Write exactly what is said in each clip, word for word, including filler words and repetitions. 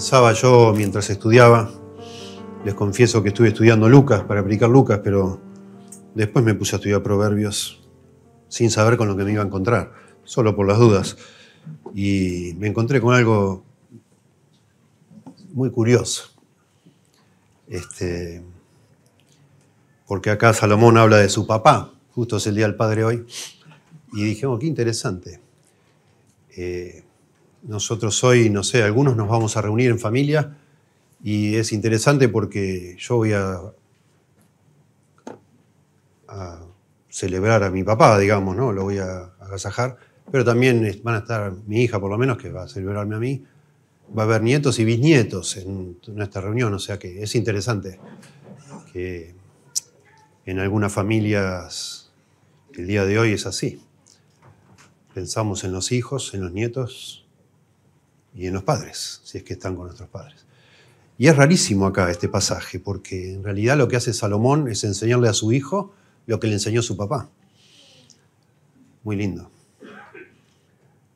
pensaba yo mientras estudiaba. Les confieso que estuve estudiando Lucas para aplicar Lucas, pero después me puse a estudiar Proverbios sin saber con lo que me iba a encontrar, solo por las dudas. Y me encontré con algo muy curioso. Este, porque acá Salomón habla de su papá, justo es el Día del Padre hoy, y dije, oh, qué interesante. Eh, nosotros hoy, no sé, algunos nos vamos a reunir en familia y es interesante porque yo voy a, a celebrar a mi papá, digamos, ¿no? Lo voy a agasajar, pero también van a estar mi hija, por lo menos, que va a celebrarme a mí. Va a haber nietos y bisnietos en nuestra reunión, o sea que es interesante que en algunas familias el día de hoy es así. Pensamos en los hijos, en los nietos y en los padres, si es que están con nuestros padres. Y es rarísimo acá este pasaje, porque en realidad lo que hace Salomón es enseñarle a su hijo lo que le enseñó su papá. Muy lindo.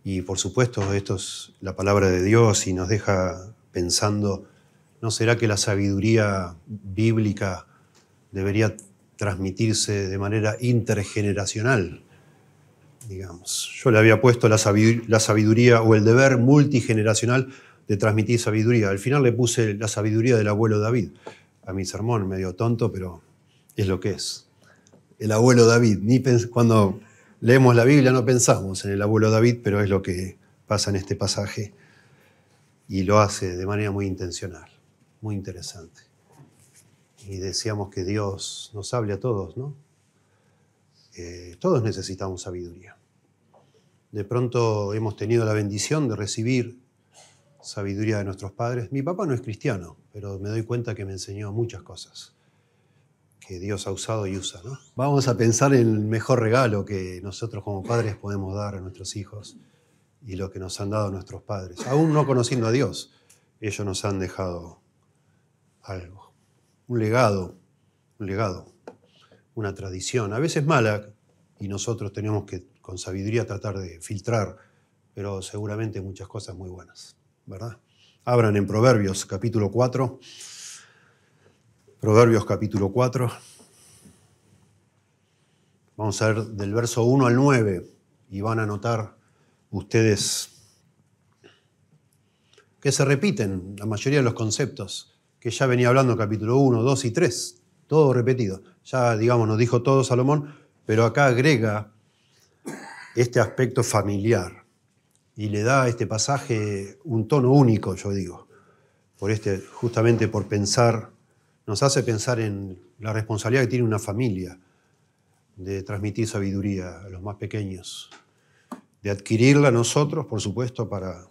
Y por supuesto, esto es la palabra de Dios y nos deja pensando, ¿no será que la sabiduría bíblica debería transmitirse de manera intergeneracional? Digamos, yo le había puesto la sabiduría, la sabiduría o el deber multigeneracional de transmitir sabiduría. Al final le puse la sabiduría del abuelo David a mi sermón, medio tonto, pero es lo que es. El abuelo David, ni cuando... leemos la Biblia, no pensamos en el abuelo David, pero es lo que pasa en este pasaje y lo hace de manera muy intencional, muy interesante. Y deseamos que Dios nos hable a todos, ¿no? Eh, todos necesitamos sabiduría. De pronto hemos tenido la bendición de recibir sabiduría de nuestros padres. Mi papá no es cristiano, pero me doy cuenta que me enseñó muchas cosas que Dios ha usado y usa, ¿no? Vamos a pensar en el mejor regalo que nosotros como padres podemos dar a nuestros hijos y lo que nos han dado nuestros padres. Aún no conociendo a Dios, ellos nos han dejado algo. Un legado, un legado, una tradición, a veces mala, y nosotros tenemos que con sabiduría tratar de filtrar, pero seguramente muchas cosas muy buenas, ¿verdad? Abran en Proverbios capítulo cuatro. Proverbios capítulo cuatro, vamos a ver del verso uno al nueve y van a notar ustedes que se repiten la mayoría de los conceptos que ya venía hablando en capítulo uno, dos y tres, todo repetido. Ya, digamos, nos dijo todo Salomón, pero acá agrega este aspecto familiar y le da a este pasaje un tono único, yo digo, por este, justamente por pensar... nos hace pensar en la responsabilidad que tiene una familia de transmitir sabiduría a los más pequeños, de adquirirla nosotros, por supuesto, para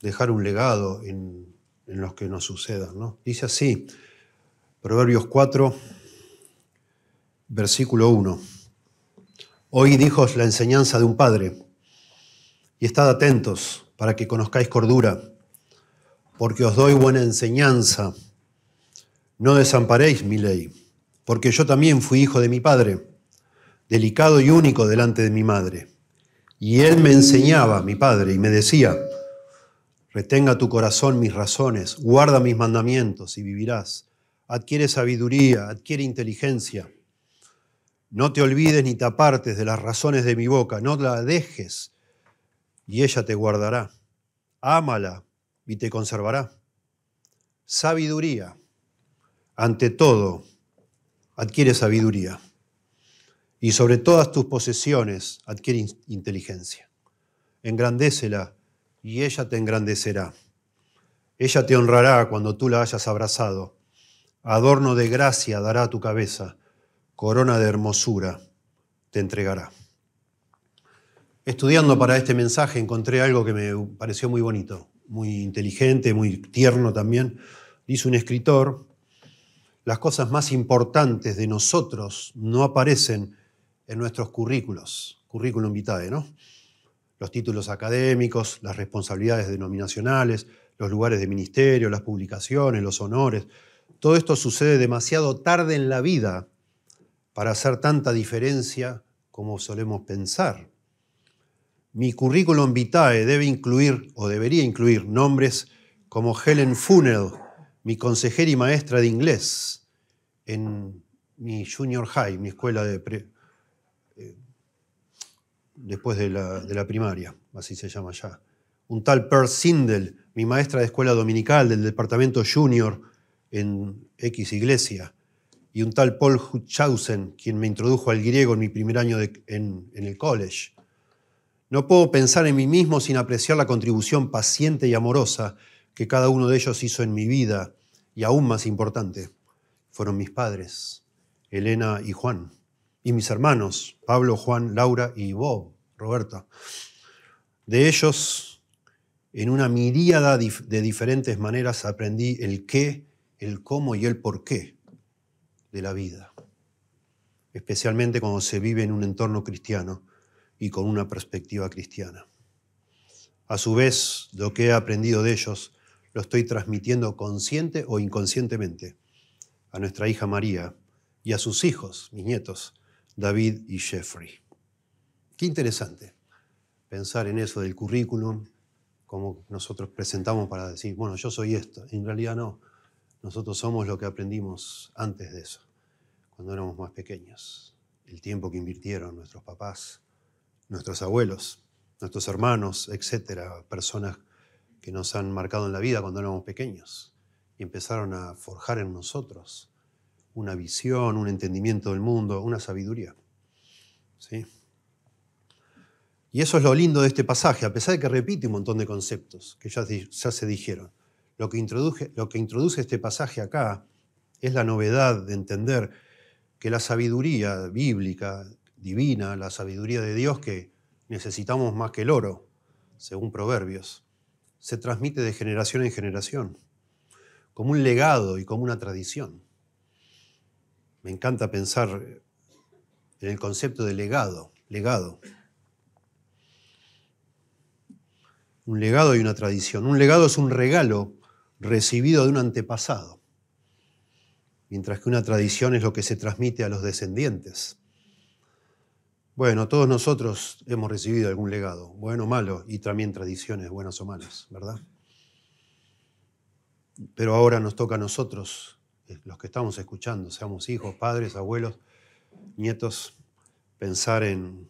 dejar un legado en, en los que nos sucedan, ¿no? Dice así, Proverbios cuatro, versículo uno. Oíd, hijos, la enseñanza de un padre, y estad atentos para que conozcáis cordura, porque os doy buena enseñanza. No desamparéis mi ley, porque yo también fui hijo de mi padre, delicado y único delante de mi madre. Y él me enseñaba, mi padre, y me decía, retenga tu corazón mis razones, guarda mis mandamientos y vivirás. Adquiere sabiduría, adquiere inteligencia. No te olvides ni te apartes de las razones de mi boca, no la dejes, y ella te guardará. Ámala y te conservará. Sabiduría. Ante todo, adquiere sabiduría y sobre todas tus posesiones adquiere inteligencia. Engrandécela y ella te engrandecerá. Ella te honrará cuando tú la hayas abrazado. Adorno de gracia dará a tu cabeza, corona de hermosura te entregará. Estudiando para este mensaje encontré algo que me pareció muy bonito, muy inteligente, muy tierno también. Dice un escritor... las cosas más importantes de nosotros no aparecen en nuestros currículos, currículum vitae, ¿no? Los títulos académicos, las responsabilidades denominacionales, los lugares de ministerio, las publicaciones, los honores. Todo esto sucede demasiado tarde en la vida para hacer tanta diferencia como solemos pensar. Mi currículum vitae debe incluir, o debería incluir, nombres como Helen Funnel, mi consejera y maestra de inglés en mi junior high, mi escuela de pre, eh, después de la, de la primaria, así se llama ya. Un tal Pearl Sindel, mi maestra de escuela dominical del departamento junior en X iglesia, y un tal Paul Hutchausen, quien me introdujo al griego en mi primer año de, en, en el college. No puedo pensar en mí mismo sin apreciar la contribución paciente y amorosa que cada uno de ellos hizo en mi vida, y aún más importante, fueron mis padres, Elena y Juan, y mis hermanos, Pablo, Juan, Laura y Bob, Roberto. De ellos, en una miríada de diferentes maneras, aprendí el qué, el cómo y el por qué de la vida, especialmente cuando se vive en un entorno cristiano y con una perspectiva cristiana. A su vez, lo que he aprendido de ellos lo estoy transmitiendo consciente o inconscientemente a nuestra hija María y a sus hijos, mis nietos, David y Jeffrey. Qué interesante pensar en eso del currículum, como nosotros presentamos para decir, bueno, yo soy esto. En realidad no, nosotros somos lo que aprendimos antes de eso, cuando éramos más pequeños. El tiempo que invirtieron nuestros papás, nuestros abuelos, nuestros hermanos, etcétera, personas que nos han marcado en la vida cuando éramos pequeños. Y empezaron a forjar en nosotros una visión, un entendimiento del mundo, una sabiduría. ¿Sí? Y eso es lo lindo de este pasaje, a pesar de que repite un montón de conceptos que ya, ya se dijeron. Lo que, introduce, lo que introduce este pasaje acá es la novedad de entender que la sabiduría bíblica, divina, la sabiduría de Dios que necesitamos más que el oro, según Proverbios, se transmite de generación en generación, como un legado y como una tradición. Me encanta pensar en el concepto de legado, legado. Un legado y una tradición. Un legado es un regalo recibido de un antepasado, mientras que una tradición es lo que se transmite a los descendientes. Bueno, todos nosotros hemos recibido algún legado, bueno o malo, y también tradiciones buenas o malas, ¿verdad? Pero ahora nos toca a nosotros, los que estamos escuchando, seamos hijos, padres, abuelos, nietos, pensar en,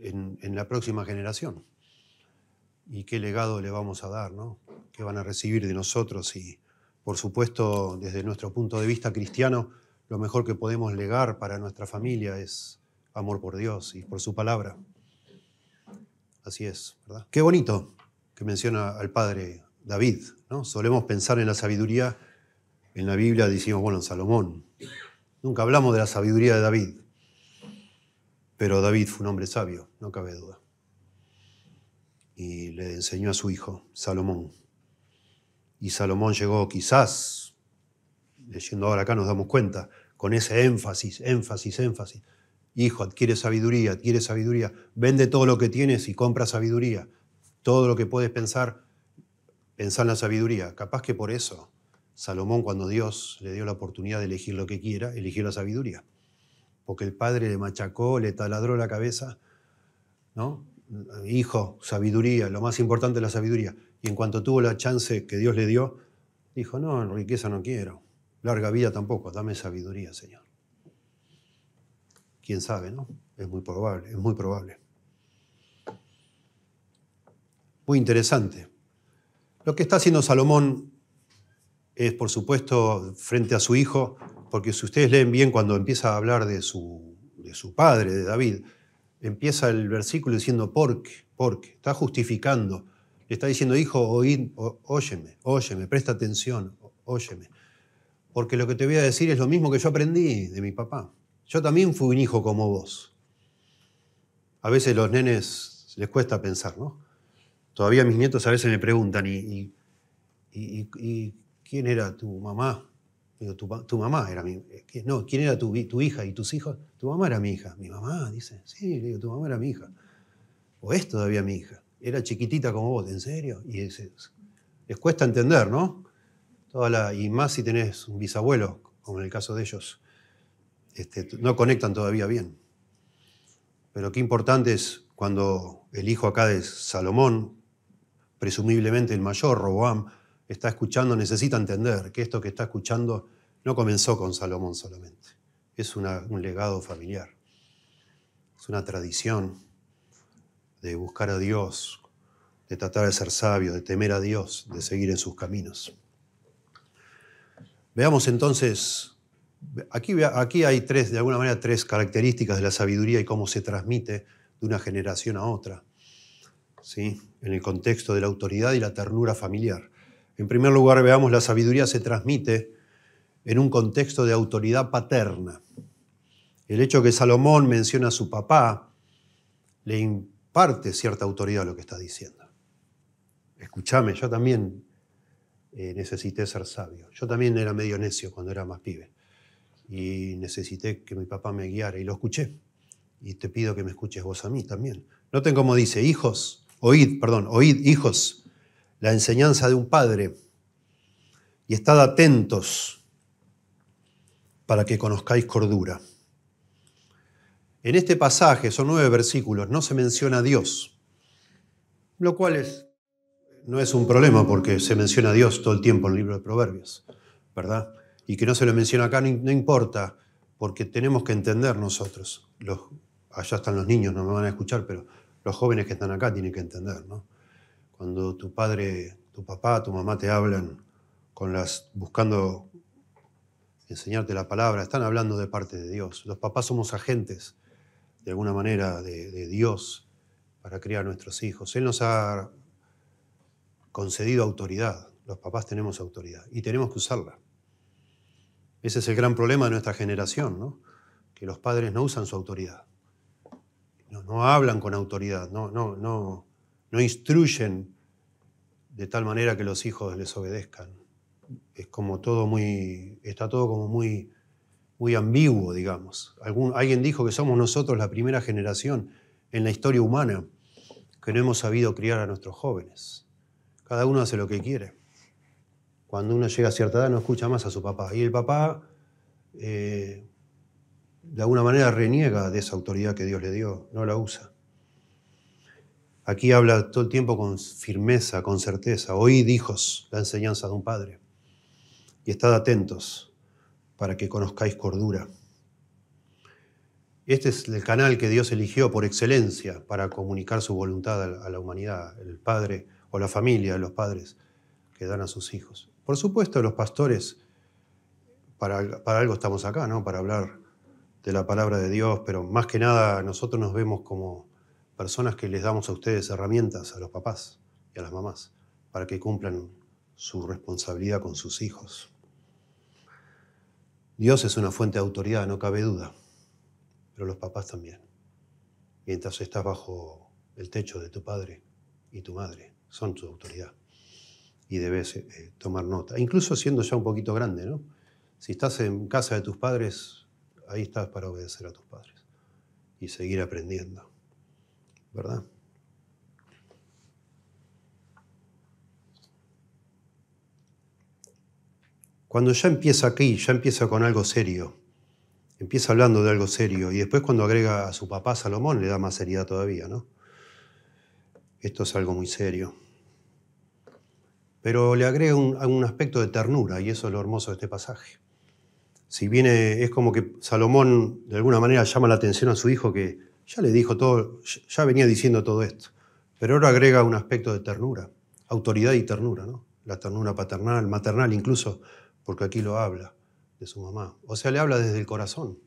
en, en la próxima generación. Y qué legado le vamos a dar, ¿no? Qué van a recibir de nosotros y, por supuesto, desde nuestro punto de vista cristiano, lo mejor que podemos legar para nuestra familia es amor por Dios y por su palabra. Así es, ¿verdad? Qué bonito que menciona al padre David, ¿no? Solemos pensar en la sabiduría, en la Biblia decimos, bueno, en Salomón. Nunca hablamos de la sabiduría de David, pero David fue un hombre sabio, no cabe duda. Y le enseñó a su hijo, Salomón. Y Salomón llegó quizás, leyendo ahora acá nos damos cuenta, con ese énfasis, énfasis, énfasis. Hijo, adquiere sabiduría, adquiere sabiduría. Vende todo lo que tienes y compra sabiduría. Todo lo que puedes pensar, pensá en la sabiduría. Capaz que por eso Salomón, cuando Dios le dio la oportunidad de elegir lo que quiera, eligió la sabiduría. Porque el padre le machacó, le taladró la cabeza, ¿no? Hijo, sabiduría, lo más importante es la sabiduría. Y en cuanto tuvo la chance que Dios le dio, dijo, no, riqueza no quiero, larga vida tampoco, dame sabiduría, Señor. ¿Quién sabe, no? Es muy probable, es muy probable. Muy interesante. Lo que está haciendo Salomón es, por supuesto, frente a su hijo, porque si ustedes leen bien cuando empieza a hablar de su, de su padre, de David, empieza el versículo diciendo porque, porque, está justificando. Le está diciendo, hijo, oí, o, óyeme, óyeme, presta atención, ó, óyeme. Porque lo que te voy a decir es lo mismo que yo aprendí de mi papá. Yo también fui un hijo como vos. A veces los nenes les cuesta pensar, ¿no? Todavía mis nietos a veces me preguntan, ¿y, y, y, y quién era tu mamá? Digo, tu, tu mamá era mi... No, ¿quién era tu, tu hija y tus hijos? Tu mamá era mi hija. Mi mamá, dice. Sí, digo, tu mamá era mi hija. O es todavía mi hija. Era chiquitita como vos, ¿en serio? Y es, es, les cuesta entender, ¿no? Toda la, y más si tenés un bisabuelo, como en el caso de ellos. Este, no conectan todavía bien. Pero qué importante es cuando el hijo acá de Salomón presumiblemente el mayor, Roboam, está escuchando, necesita entender que esto que está escuchando no comenzó con Salomón solamente. Es una, un legado familiar. Es una tradición de buscar a Dios, de tratar de ser sabio, de temer a Dios, de seguir en sus caminos. Veamos entonces... Aquí, aquí hay tres, de alguna manera, tres características de la sabiduría y cómo se transmite de una generación a otra, ¿sí? En el contexto de la autoridad y la ternura familiar. En primer lugar, veamos, la sabiduría se transmite en un contexto de autoridad paterna. El hecho que Salomón menciona a su papá le imparte cierta autoridad a lo que está diciendo. Escúchame, yo también eh, necesité ser sabio. Yo también era medio necio cuando era más pibe. Y necesité que mi papá me guiara y lo escuché. Y te pido que me escuches vos a mí también. Noten cómo dice, hijos, oíd, perdón, oíd, hijos, la enseñanza de un padre y estad atentos para que conozcáis cordura. En este pasaje, son nueve versículos, no se menciona a Dios, lo cual es, no es un problema porque se menciona a Dios todo el tiempo en el libro de Proverbios, ¿verdad? Y que no se lo menciona acá, no importa, porque tenemos que entender nosotros. Los, allá están los niños, no me van a escuchar, pero los jóvenes que están acá tienen que entender, ¿no? Cuando tu padre, tu papá, tu mamá te hablan con las, buscando enseñarte la palabra, están hablando de parte de Dios. Los papás somos agentes, de alguna manera, de, de Dios para criar a nuestros hijos. Él nos ha concedido autoridad. Los papás tenemos autoridad y tenemos que usarla. Ese es el gran problema de nuestra generación, ¿no? Que los padres no usan su autoridad, no, no hablan con autoridad, no, no, no, no instruyen de tal manera que los hijos les obedezcan. Es como todo muy, está todo como muy, muy ambiguo, digamos. Algún, alguien dijo que somos nosotros la primera generación en la historia humana que no hemos sabido criar a nuestros jóvenes. Cada uno hace lo que quiere. Cuando uno llega a cierta edad no escucha más a su papá. Y el papá, eh, de alguna manera, reniega de esa autoridad que Dios le dio, no la usa. Aquí habla todo el tiempo con firmeza, con certeza. Oíd, hijos, la enseñanza de un padre. Y estad atentos para que conozcáis cordura. Este es el canal que Dios eligió por excelencia para comunicar su voluntad a la humanidad, el padre o la familia, los padres que dan a sus hijos. Por supuesto, los pastores, para, para algo estamos acá, ¿no? Para hablar de la palabra de Dios, pero más que nada nosotros nos vemos como personas que les damos a ustedes herramientas, a los papás y a las mamás, para que cumplan su responsabilidad con sus hijos. Dios es una fuente de autoridad, no cabe duda, pero los papás también, mientras estás bajo el techo de tu padre y tu madre, son tu autoridad. Y debes eh, tomar nota, incluso siendo ya un poquito grande, ¿no? Si estás en casa de tus padres, ahí estás para obedecer a tus padres y seguir aprendiendo, ¿verdad? Cuando ya empieza aquí, ya empieza con algo serio, empieza hablando de algo serio, y después cuando agrega a su papá Salomón le da más seriedad todavía, ¿no? Esto es algo muy serio. Pero le agrega un, un aspecto de ternura, y eso es lo hermoso de este pasaje. Si viene, es como que Salomón de alguna manera llama la atención a su hijo, que ya le dijo todo, ya venía diciendo todo esto, pero ahora agrega un aspecto de ternura, autoridad y ternura, ¿no? La ternura paternal, maternal incluso, porque aquí lo habla de su mamá. O sea, le habla desde el corazón.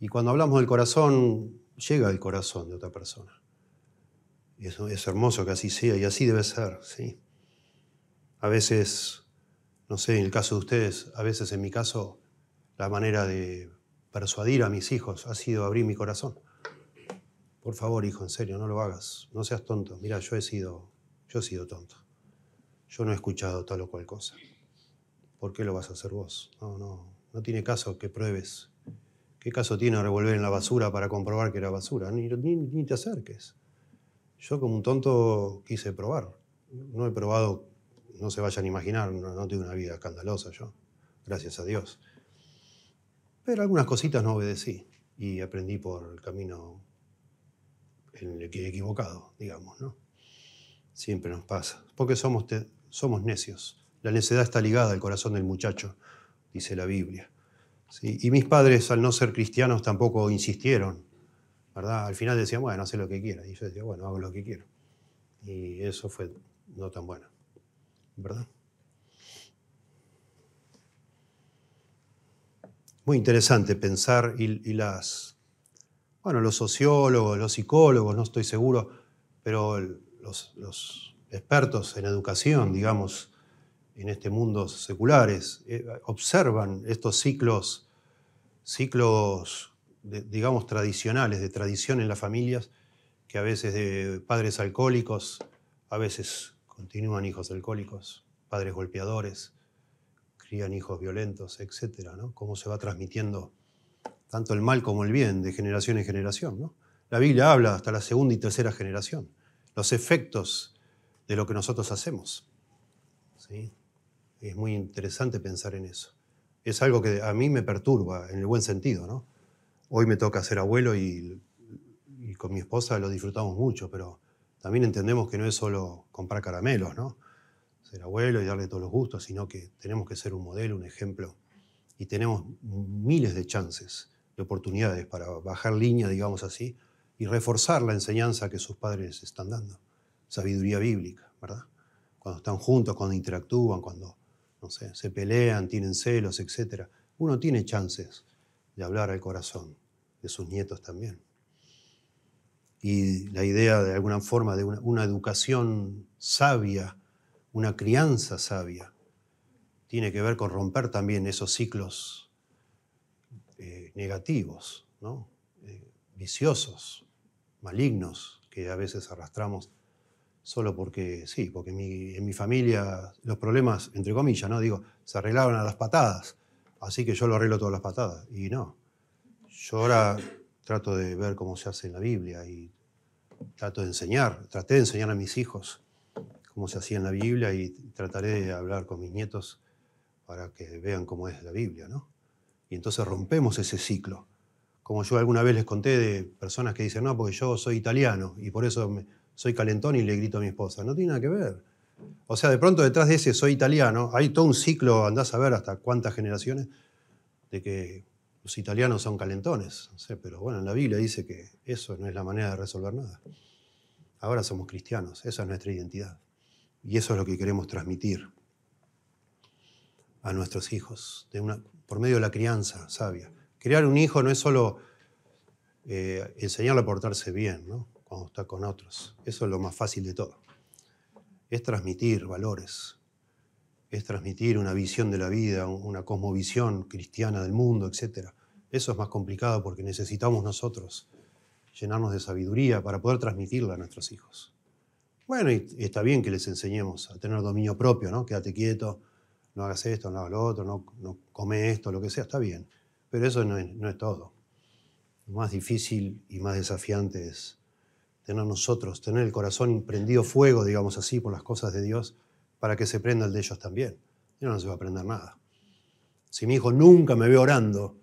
Y cuando hablamos del corazón, llega al corazón de otra persona. Y eso es hermoso que así sea, y así debe ser, ¿sí? A veces, no sé, en el caso de ustedes, a veces en mi caso, la manera de persuadir a mis hijos ha sido abrir mi corazón. Por favor, hijo, en serio, no lo hagas, no seas tonto. Mira, yo he sido, yo he sido tonto. Yo no he escuchado tal o cual cosa. ¿Por qué lo vas a hacer vos? No, no, no tiene caso que pruebes. ¿Qué caso tiene revolver en la basura para comprobar que era basura? Ni, ni, ni te acerques. Yo como un tonto quise probar. No he probado... No se vayan a imaginar, no, no tengo una vida escandalosa yo, gracias a Dios. Pero algunas cositas no obedecí y aprendí por el camino en el que he equivocado, digamos, ¿no? Siempre nos pasa, porque somos, te, somos necios. La necedad está ligada al corazón del muchacho, dice la Biblia. ¿Sí? Y mis padres, al no ser cristianos, tampoco insistieron, ¿verdad? Al final decían, bueno, haz lo que quieras. Y yo decía, bueno, hago lo que quiero. Y eso fue no tan bueno, ¿verdad? Muy interesante pensar y, y las... Bueno, los sociólogos, los psicólogos, no estoy seguro, pero los, los expertos en educación, digamos, en este mundo seculares, eh, observan estos ciclos, ciclos de, digamos, tradicionales, de tradición en las familias, que a veces de padres alcohólicos, a veces continúan hijos alcohólicos, padres golpeadores, crían hijos violentos, etcétera, ¿no? Cómo se va transmitiendo tanto el mal como el bien, de generación en generación, ¿no? La Biblia habla hasta la segunda y tercera generación, los efectos de lo que nosotros hacemos, ¿sí? Es muy interesante pensar en eso. Es algo que a mí me perturba, en el buen sentido, ¿no? Hoy me toca ser abuelo y, y con mi esposa lo disfrutamos mucho, pero también entendemos que no es solo comprar caramelos, ¿no? Ser abuelo y darle todos los gustos, sino que tenemos que ser un modelo, un ejemplo, y tenemos miles de chances, de oportunidades para bajar línea, digamos así, y reforzar la enseñanza que sus padres están dando. Sabiduría bíblica, ¿verdad? Cuando están juntos, cuando interactúan, cuando, no sé, se pelean, tienen celos, etcétera. Uno tiene chances de hablar al corazón de sus nietos también. Y la idea, de alguna forma, de una, una educación sabia, una crianza sabia, tiene que ver con romper también esos ciclos Eh, negativos, ¿no? eh, viciosos, malignos, que a veces arrastramos solo porque, sí, porque mi, en mi familia los problemas, entre comillas, ¿no? Digo, se arreglaban a las patadas, así que yo lo arreglo todas las patadas. Y no, yo ahora trato de ver cómo se hace en la Biblia y trato de enseñar, traté de enseñar a mis hijos cómo se hacía en la Biblia y trataré de hablar con mis nietos para que vean cómo es la Biblia, ¿no? Y entonces rompemos ese ciclo. Como yo alguna vez les conté de personas que dicen, no, porque yo soy italiano y por eso me, soy calentón y le grito a mi esposa. No tiene nada que ver. O sea, de pronto detrás de ese soy italiano, hay todo un ciclo, andás a ver hasta cuántas generaciones, de que los italianos son calentones. No sé, pero bueno, en la Biblia dice que eso no es la manera de resolver nada. Ahora somos cristianos, esa es nuestra identidad. Y eso es lo que queremos transmitir a nuestros hijos, de una, por medio de la crianza sabia. Criar un hijo no es solo eh, enseñarle a portarse bien, ¿no? Cuando está con otros. Eso es lo más fácil de todo. Es transmitir valores, es transmitir una visión de la vida, una cosmovisión cristiana del mundo, etcétera. Eso es más complicado porque necesitamos nosotros llenarnos de sabiduría para poder transmitirla a nuestros hijos. Bueno, y está bien que les enseñemos a tener dominio propio, ¿no? Quédate quieto, no hagas esto, no hagas lo otro, no, no come esto, lo que sea, está bien. Pero eso no es, no es todo. Lo más difícil y más desafiante es tener nosotros, tener el corazón prendido fuego, digamos así, por las cosas de Dios, para que se prenda el de ellos también. Y no, no se va a aprender nada. Si mi hijo nunca me ve orando,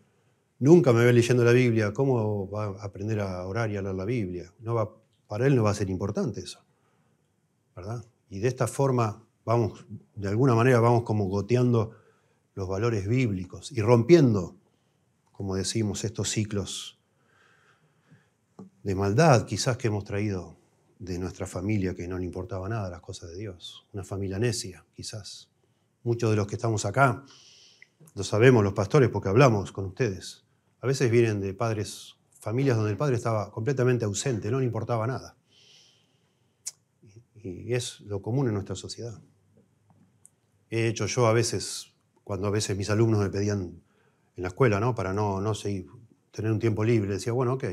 nunca me ve leyendo la Biblia, ¿cómo va a aprender a orar y a leer la Biblia? No va, para él no va a ser importante eso, ¿verdad? Y de esta forma vamos, de alguna manera vamos como goteando los valores bíblicos y rompiendo, como decimos, estos ciclos de maldad quizás que hemos traído de nuestra familia, que no le importaba nada las cosas de Dios. Una familia necia, quizás. Muchos de los que estamos acá, lo sabemos los pastores porque hablamos con ustedes. A veces vienen de padres, familias donde el padre estaba completamente ausente, no le importaba nada. Y es lo común en nuestra sociedad. He hecho yo a veces, cuando a veces mis alumnos me pedían en la escuela, ¿no? Para no, no seguir, tener un tiempo libre, decía, bueno, ok,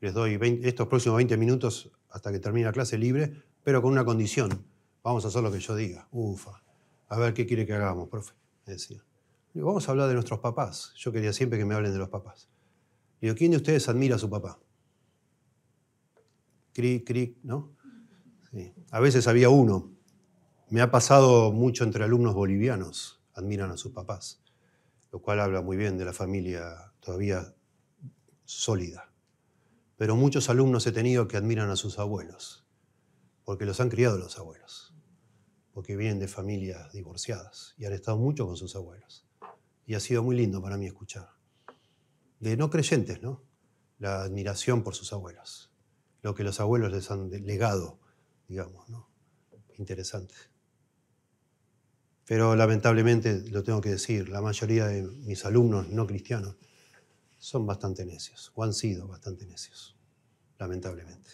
les doy veinte, estos próximos veinte minutos hasta que termine la clase libre, pero con una condición, vamos a hacer lo que yo diga. Ufa, a ver qué quiere que hagamos, profe, me decía. Digo, vamos a hablar de nuestros papás. Yo quería siempre que me hablen de los papás. Digo, ¿quién de ustedes admira a su papá? Cri, cri, ¿no? Sí. A veces había uno. Me ha pasado mucho entre alumnos bolivianos, admiran a sus papás, lo cual habla muy bien de la familia todavía sólida. Pero muchos alumnos he tenido que admiran a sus abuelos. porque los han criado los abuelos, porque vienen de familias divorciadas y han estado mucho con sus abuelos. Y ha sido muy lindo para mí escuchar. De no creyentes, ¿no? La admiración por sus abuelos, lo que los abuelos les han legado, digamos, ¿no? Interesante. Pero lamentablemente, lo tengo que decir, la mayoría de mis alumnos no cristianos son bastante necios, o han sido bastante necios, lamentablemente.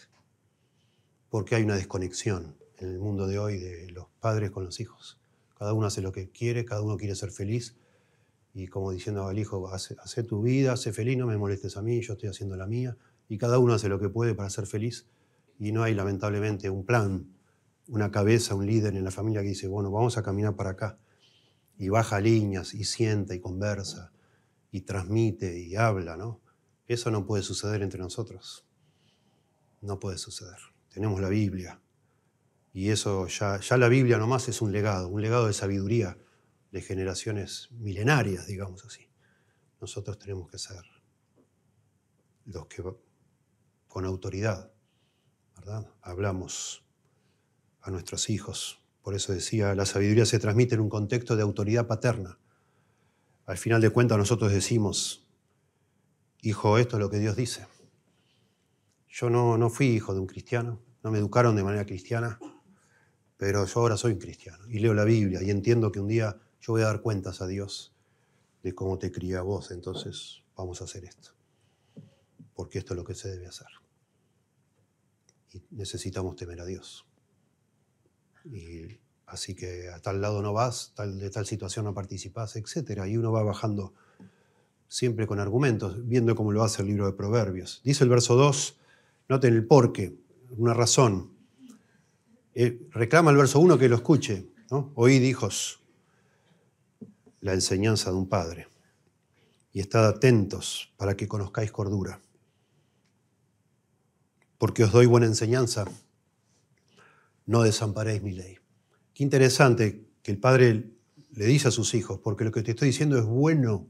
Porque hay una desconexión en el mundo de hoy de los padres con los hijos. Cada uno hace lo que quiere, cada uno quiere ser feliz, y como diciendo al hijo, haz tu vida, sé feliz, no me molestes a mí, yo estoy haciendo la mía, y cada uno hace lo que puede para ser feliz, y no hay lamentablemente un plan, una cabeza, un líder en la familia que dice, bueno, vamos a caminar para acá, y baja líneas, y sienta, y conversa, y transmite, y habla, ¿no? Eso no puede suceder entre nosotros, no puede suceder. Tenemos la Biblia, y eso ya, ya la Biblia nomás es un legado, un legado de sabiduría, de generaciones milenarias, digamos así. Nosotros tenemos que ser los que con autoridad, ¿verdad? Hablamos a nuestros hijos. Por eso decía, la sabiduría se transmite en un contexto de autoridad paterna. Al final de cuentas nosotros decimos, hijo, esto es lo que Dios dice. Yo no, no fui hijo de un cristiano, no me educaron de manera cristiana, pero yo ahora soy un cristiano y leo la Biblia y entiendo que un día yo voy a dar cuentas a Dios de cómo te crié a vos, entonces vamos a hacer esto. Porque esto es lo que se debe hacer. Y necesitamos temer a Dios. Y así que a tal lado no vas, tal, de tal situación no participás, etcétera. Y uno va bajando siempre con argumentos, viendo cómo lo hace el libro de Proverbios. Dice el verso dos, noten el porqué, una razón. Eh, reclama el verso uno que lo escuche, ¿no? Oíd, hijos, la enseñanza de un padre y estad atentos para que conozcáis cordura, porque os doy buena enseñanza, no desamparéis mi ley. Qué interesante que el padre le dice a sus hijos, porque lo que te estoy diciendo es bueno.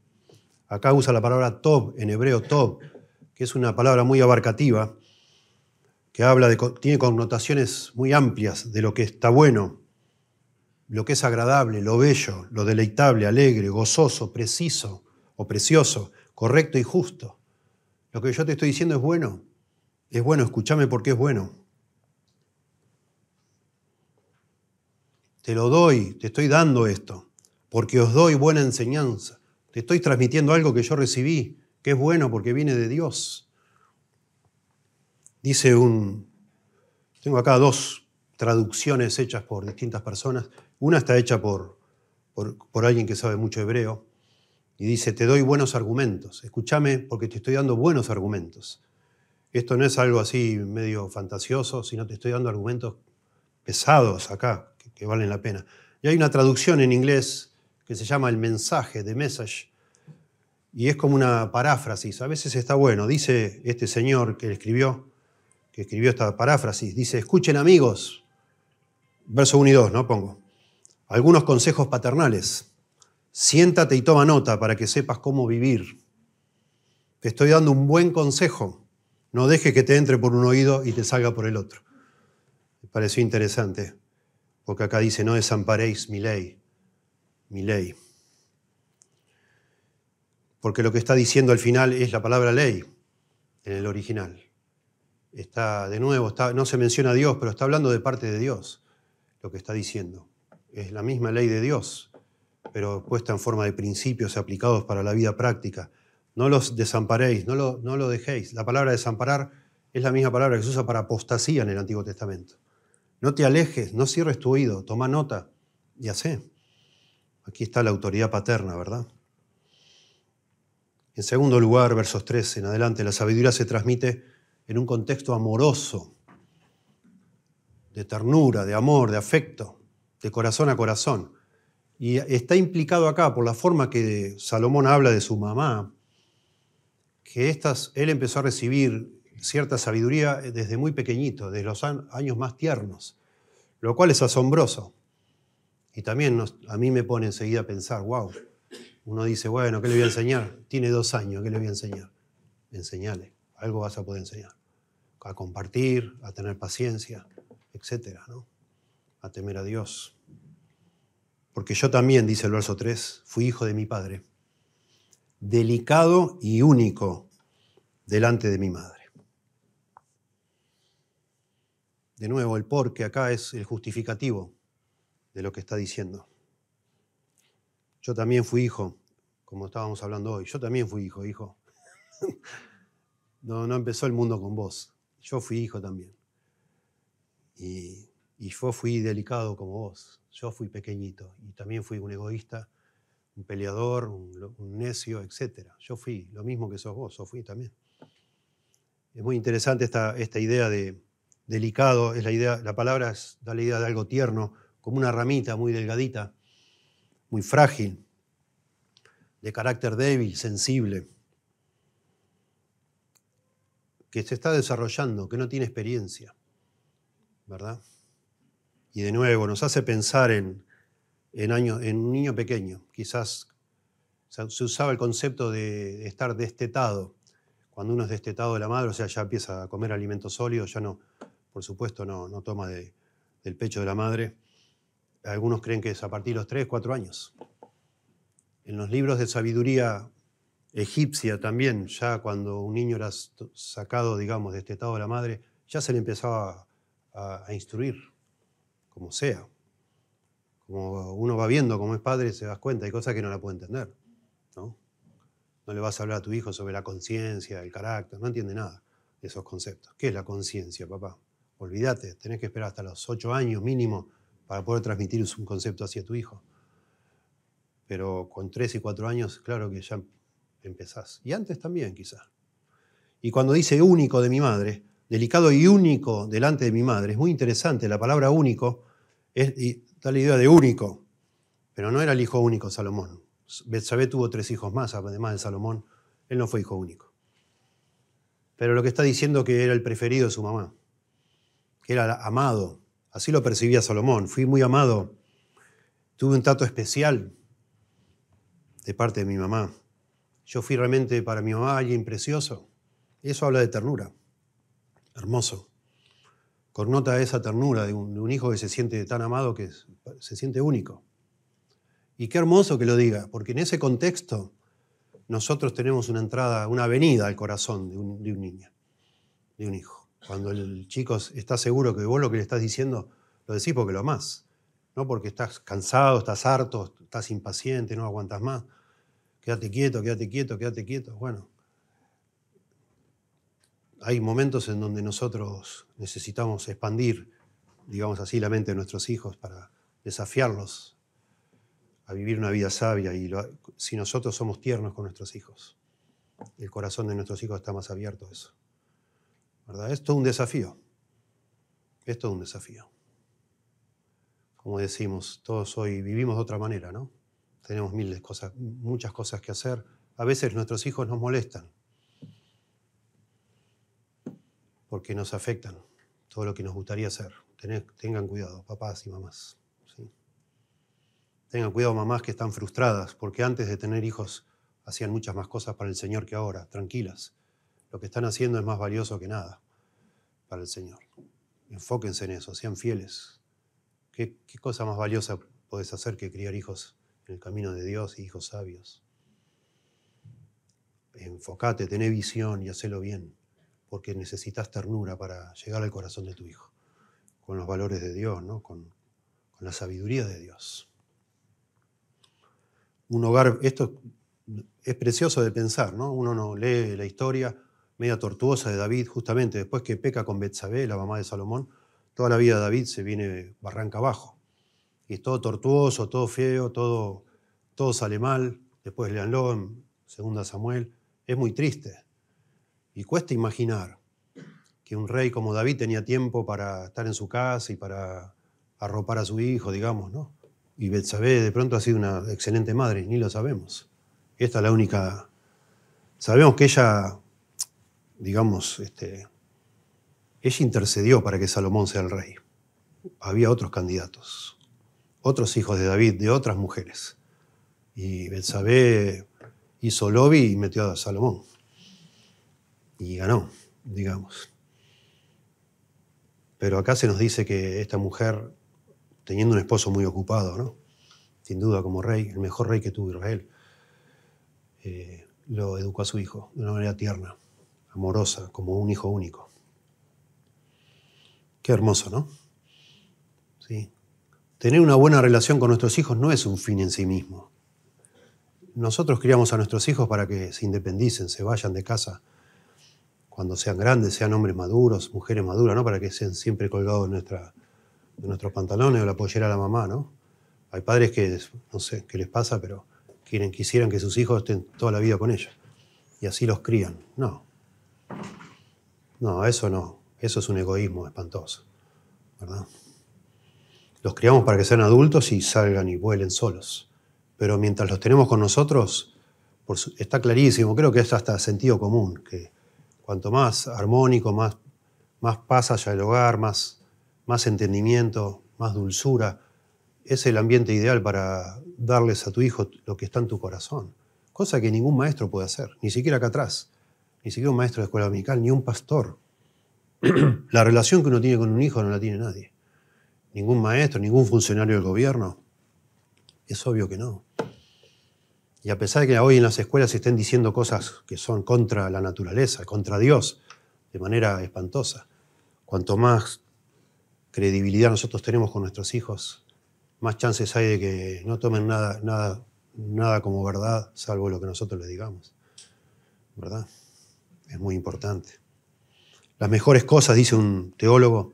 Acá usa la palabra tob, en hebreo tob, que es una palabra muy abarcativa, que habla de, tiene connotaciones muy amplias de lo que está bueno, lo que es agradable, lo bello, lo deleitable, alegre, gozoso, preciso o precioso, correcto y justo. Lo que yo te estoy diciendo es bueno. Es bueno, escúchame porque es bueno. Te lo doy, te estoy dando esto, porque os doy buena enseñanza. Te estoy transmitiendo algo que yo recibí, que es bueno porque viene de Dios. Dice un... Tengo acá dos traducciones hechas por distintas personas. Una está hecha por, por, por alguien que sabe mucho hebreo. Y dice, te doy buenos argumentos. Escúchame porque te estoy dando buenos argumentos. Esto no es algo así medio fantasioso, sino te estoy dando argumentos pesados acá, que, que valen la pena. Y hay una traducción en inglés que se llama El Mensaje, The Message. Y es como una paráfrasis. A veces está bueno. Dice este señor que le escribió, que escribió esta paráfrasis, dice, escuchen amigos, verso uno y dos, ¿no? Pongo, algunos consejos paternales, siéntate y toma nota para que sepas cómo vivir. Te estoy dando un buen consejo, no dejes que te entre por un oído y te salga por el otro. Me pareció interesante, porque acá dice, no desamparéis mi ley, mi ley. Porque lo que está diciendo al final es la palabra ley, en el original. Está, de nuevo, está, no se menciona a Dios, pero está hablando de parte de Dios lo que está diciendo. Es la misma ley de Dios, pero puesta en forma de principios aplicados para la vida práctica. No los desamparéis, no lo, no lo dejéis. La palabra desamparar es la misma palabra que se usa para apostasía en el Antiguo Testamento. No te alejes, no cierres tu oído, toma nota y hacé. Aquí está la autoridad paterna, ¿verdad? En segundo lugar, versos tres en adelante, la sabiduría se transmite en un contexto amoroso, de ternura, de amor, de afecto, de corazón a corazón. Y está implicado acá por la forma que Salomón habla de su mamá, que estas, él empezó a recibir cierta sabiduría desde muy pequeñito, desde los años más tiernos, lo cual es asombroso. Y también nos, a mí me pone enseguida a pensar, wow, uno dice, bueno, ¿qué le voy a enseñar? Tiene dos años, ¿qué le voy a enseñar? Enseñale. Algo vas a poder enseñar, a compartir, a tener paciencia, etcétera, ¿no? A temer a Dios. Porque yo también, dice el verso tres, fui hijo de mi padre, delicado y único delante de mi madre. De nuevo, el porque acá es el justificativo de lo que está diciendo. Yo también fui hijo, como estábamos hablando hoy. Yo también fui hijo, hijo. No, no empezó el mundo con vos. Yo fui hijo también. Y, y yo fui delicado como vos. Yo fui pequeñito. Y también fui un egoísta, un peleador, un, un necio, etcétera. Yo fui lo mismo que sos vos. Yo fui también. Es muy interesante esta, esta idea de delicado. Es la, idea, la palabra es, da la idea de algo tierno, como una ramita muy delgadita, muy frágil, de carácter débil, sensible, que se está desarrollando, que no tiene experiencia, ¿verdad? Y de nuevo, nos hace pensar en, en, años, en un niño pequeño. Quizás se usaba el concepto de estar destetado. Cuando uno es destetado de la madre, o sea, ya empieza a comer alimentos sólidos, ya no, por supuesto, no, no toma de, del pecho de la madre. Algunos creen que es a partir de los tres, cuatro años. En los libros de sabiduría egipcia también, ya cuando un niño era sacado, digamos, destetado de la madre, ya se le empezaba a, a instruir, como sea. Como uno va viendo, como es padre, se das cuenta, hay cosas que no la puede entender, ¿no? No le vas a hablar a tu hijo sobre la conciencia, el carácter, no entiende nada de esos conceptos. ¿Qué es la conciencia, papá? Olvídate, tenés que esperar hasta los ocho años mínimo para poder transmitir un concepto hacia tu hijo. Pero con tres y cuatro años, claro que ya empezás. Y antes también, quizás. Y cuando dice único de mi madre, delicado y único delante de mi madre, es muy interesante. La palabra único es, y da la idea de único, pero no era el hijo único Salomón. Betsabé tuvo tres hijos más, además de Salomón. Él no fue hijo único. Pero lo que está diciendo que era el preferido de su mamá, que era amado. Así lo percibía Salomón. Fui muy amado. Tuve un trato especial de parte de mi mamá. Yo fui realmente para mi mamá alguien precioso. Eso habla de ternura. Hermoso. Connota esa ternura de un, de un hijo que se siente tan amado que se siente único. Y qué hermoso que lo diga, porque en ese contexto nosotros tenemos una entrada, una avenida al corazón de un, de un niño, de un hijo. Cuando el chico está seguro que vos lo que le estás diciendo, lo decís porque lo amás. No porque estás cansado, estás harto, estás impaciente, no aguantas más. Quédate quieto, quédate quieto, quédate quieto. Bueno, hay momentos en donde nosotros necesitamos expandir, digamos así, la mente de nuestros hijos para desafiarlos a vivir una vida sabia. Y lo, si nosotros somos tiernos con nuestros hijos, el corazón de nuestros hijos está más abierto a eso. ¿Verdad? Es todo un desafío. Es todo un desafío. Como decimos, todos hoy vivimos de otra manera, ¿no? Tenemos miles de cosas, muchas cosas que hacer. A veces nuestros hijos nos molestan porque nos afectan todo lo que nos gustaría hacer. Tener, tengan cuidado, papás y mamás, ¿sí? Tengan cuidado, mamás que están frustradas porque antes de tener hijos hacían muchas más cosas para el Señor que ahora. Tranquilas. Lo que están haciendo es más valioso que nada para el Señor. Enfóquense en eso, sean fieles. ¿Qué, qué cosa más valiosa podés hacer que criar hijos en el camino de Dios y hijos sabios? Enfócate, tené visión y hacelo bien, porque necesitas ternura para llegar al corazón de tu hijo, con los valores de Dios, ¿no? Con, con la sabiduría de Dios. Un hogar, esto es precioso de pensar, ¿no? Uno no lee la historia media tortuosa de David, justamente después que peca con Betsabé, la mamá de Salomón. Toda la vida de David se viene barranca abajo. Y es todo tortuoso, todo feo, todo, todo sale mal. Después leanlo en Segunda Samuel. Es muy triste. Y cuesta imaginar que un rey como David tenía tiempo para estar en su casa y para arropar a su hijo, digamos, ¿no? Y Betsabé de pronto ha sido una excelente madre, ni lo sabemos. Esta es la única... Sabemos que ella... digamos, este, ella intercedió para que Salomón sea el rey. Había otros candidatos, otros hijos de David, de otras mujeres. Y Betsabé hizo lobby y metió a Salomón. Y ganó, digamos. Pero acá se nos dice que esta mujer, teniendo un esposo muy ocupado, ¿no? Sin duda como rey, el mejor rey que tuvo Israel, eh, lo educó a su hijo de una manera tierna, amorosa, como un hijo único. Qué hermoso, ¿no? Sí. Tener una buena relación con nuestros hijos no es un fin en sí mismo. Nosotros criamos a nuestros hijos para que se independicen, se vayan de casa cuando sean grandes, sean hombres maduros, mujeres maduras, ¿no? Para que sean siempre colgados de, nuestra, de nuestros pantalones o la pollera a la mamá, ¿no? Hay padres que, no sé qué les pasa, pero quieren, quisieran que sus hijos estén toda la vida con ella. Y así los crían. No. No, eso no. Eso es un egoísmo espantoso, ¿verdad? Los criamos para que sean adultos y salgan y vuelen solos. Pero mientras los tenemos con nosotros, por su, está clarísimo, creo que es hasta sentido común, que cuanto más armónico, más, más paz haya el hogar, más, más entendimiento, más dulzura, es el ambiente ideal para darles a tu hijo lo que está en tu corazón. Cosa que ningún maestro puede hacer, ni siquiera acá atrás, ni siquiera un maestro de escuela dominical, ni un pastor. La relación que uno tiene con un hijo no la tiene nadie. Ningún maestro, ningún funcionario del gobierno. Es obvio que no. Y a pesar de que hoy en las escuelas se estén diciendo cosas que son contra la naturaleza, contra Dios, de manera espantosa, cuanto más credibilidad nosotros tenemos con nuestros hijos, más chances hay de que no tomen nada, nada, nada como verdad, salvo lo que nosotros les digamos. ¿Verdad? Es muy importante. Las mejores cosas, dice un teólogo,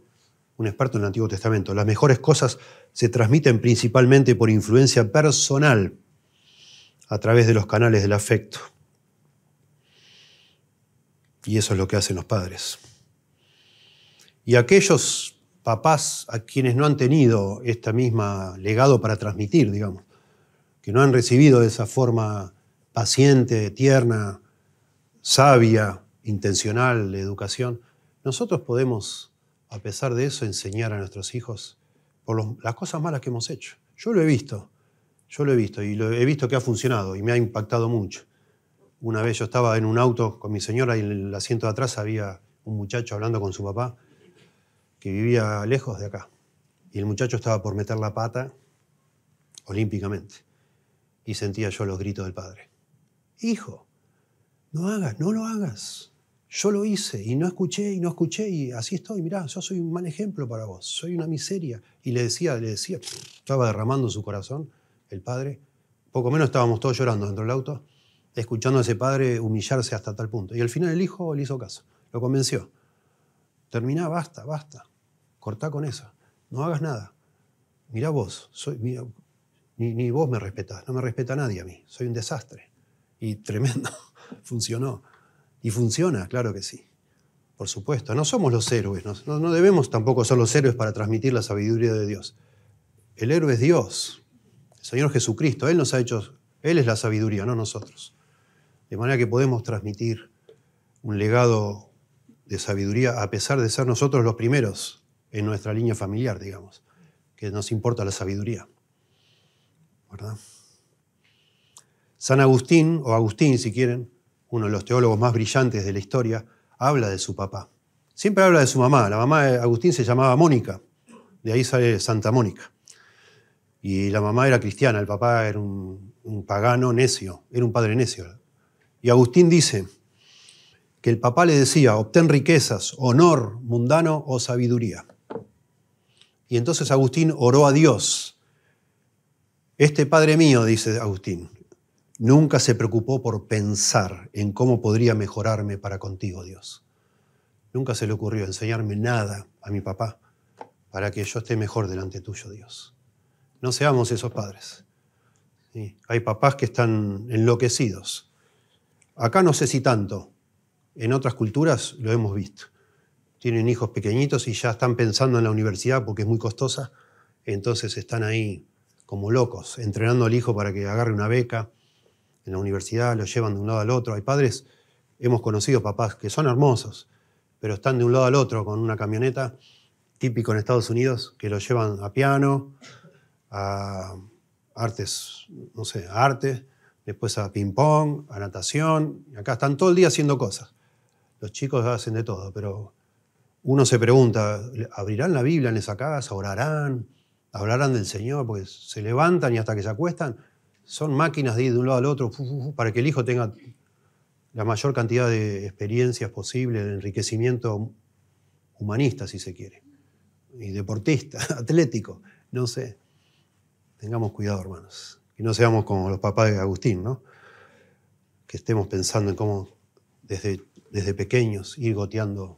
un experto en el Antiguo Testamento, las mejores cosas se transmiten principalmente por influencia personal a través de los canales del afecto. Y eso es lo que hacen los padres. Y aquellos papás a quienes no han tenido este mismo legado para transmitir, digamos, que no han recibido de esa forma paciente, tierna, sabia, intencional de educación, nosotros podemos, a pesar de eso, enseñar a nuestros hijos por los, las cosas malas que hemos hecho. Yo lo he visto, yo lo he visto y lo he visto que ha funcionado y me ha impactado mucho. Una vez yo estaba en un auto con mi señora y en el asiento de atrás había un muchacho hablando con su papá que vivía lejos de acá. Y el muchacho estaba por meter la pata olímpicamente y sentía yo los gritos del padre. Hijo, no hagas, no lo hagas. Yo lo hice y no escuché y no escuché y así estoy. Mirá, yo soy un mal ejemplo para vos. Soy una miseria. Y le decía, le decía, estaba derramando su corazón el padre. Poco menos estábamos todos llorando dentro del auto, escuchando a ese padre humillarse hasta tal punto. Y al final el hijo le hizo caso, lo convenció. Terminá, basta, basta. Cortá con eso. No hagas nada. Mirá vos, soy, mirá, ni, ni vos me respetás. No me respeta nadie a mí. Soy un desastre. Y tremendo, funcionó. Y funciona, claro que sí. Por supuesto, no somos los héroes. No, no debemos tampoco ser los héroes para transmitir la sabiduría de Dios. El héroe es Dios, el Señor Jesucristo. Él nos ha hecho, Él es la sabiduría, no nosotros. De manera que podemos transmitir un legado de sabiduría a pesar de ser nosotros los primeros en nuestra línea familiar, digamos, que nos importa la sabiduría. ¿Verdad? San Agustín, o Agustín si quieren, uno de los teólogos más brillantes de la historia, habla de su papá. Siempre habla de su mamá. La mamá de Agustín se llamaba Mónica. De ahí sale Santa Mónica. Y la mamá era cristiana, el papá era un, un pagano necio, era un padre necio. Y Agustín dice que el papá le decía, obtén riquezas, honor mundano o sabiduría. Y entonces Agustín oró a Dios. Este padre mío, dice Agustín, nunca se preocupó por pensar en cómo podría mejorarme para contigo, Dios. Nunca se le ocurrió enseñarme nada a mi papá para que yo esté mejor delante tuyo, Dios. No seamos esos padres. ¿Sí? Hay papás que están enloquecidos. Acá no sé si tanto. En otras culturas lo hemos visto. Tienen hijos pequeñitos y ya están pensando en la universidad porque es muy costosa. Entonces están ahí como locos, entrenando al hijo para que agarre una beca. En la universidad lo llevan de un lado al otro. Hay padres, hemos conocido papás que son hermosos, pero están de un lado al otro con una camioneta, típico en Estados Unidos, que lo llevan a piano, a artes, no sé, a arte, después a ping-pong, a natación. Acá están todo el día haciendo cosas. Los chicos hacen de todo, pero uno se pregunta, ¿abrirán la Biblia en esa casa? ¿Orarán? ¿Hablarán del Señor? Porque se levantan y hasta que se acuestan son máquinas de ir de un lado al otro para que el hijo tenga la mayor cantidad de experiencias posibles, de enriquecimiento humanista, si se quiere, y deportista, atlético, no sé. Tengamos cuidado, hermanos, que no seamos como los papás de Agustín, ¿no? Que estemos pensando en cómo desde, desde pequeños ir goteando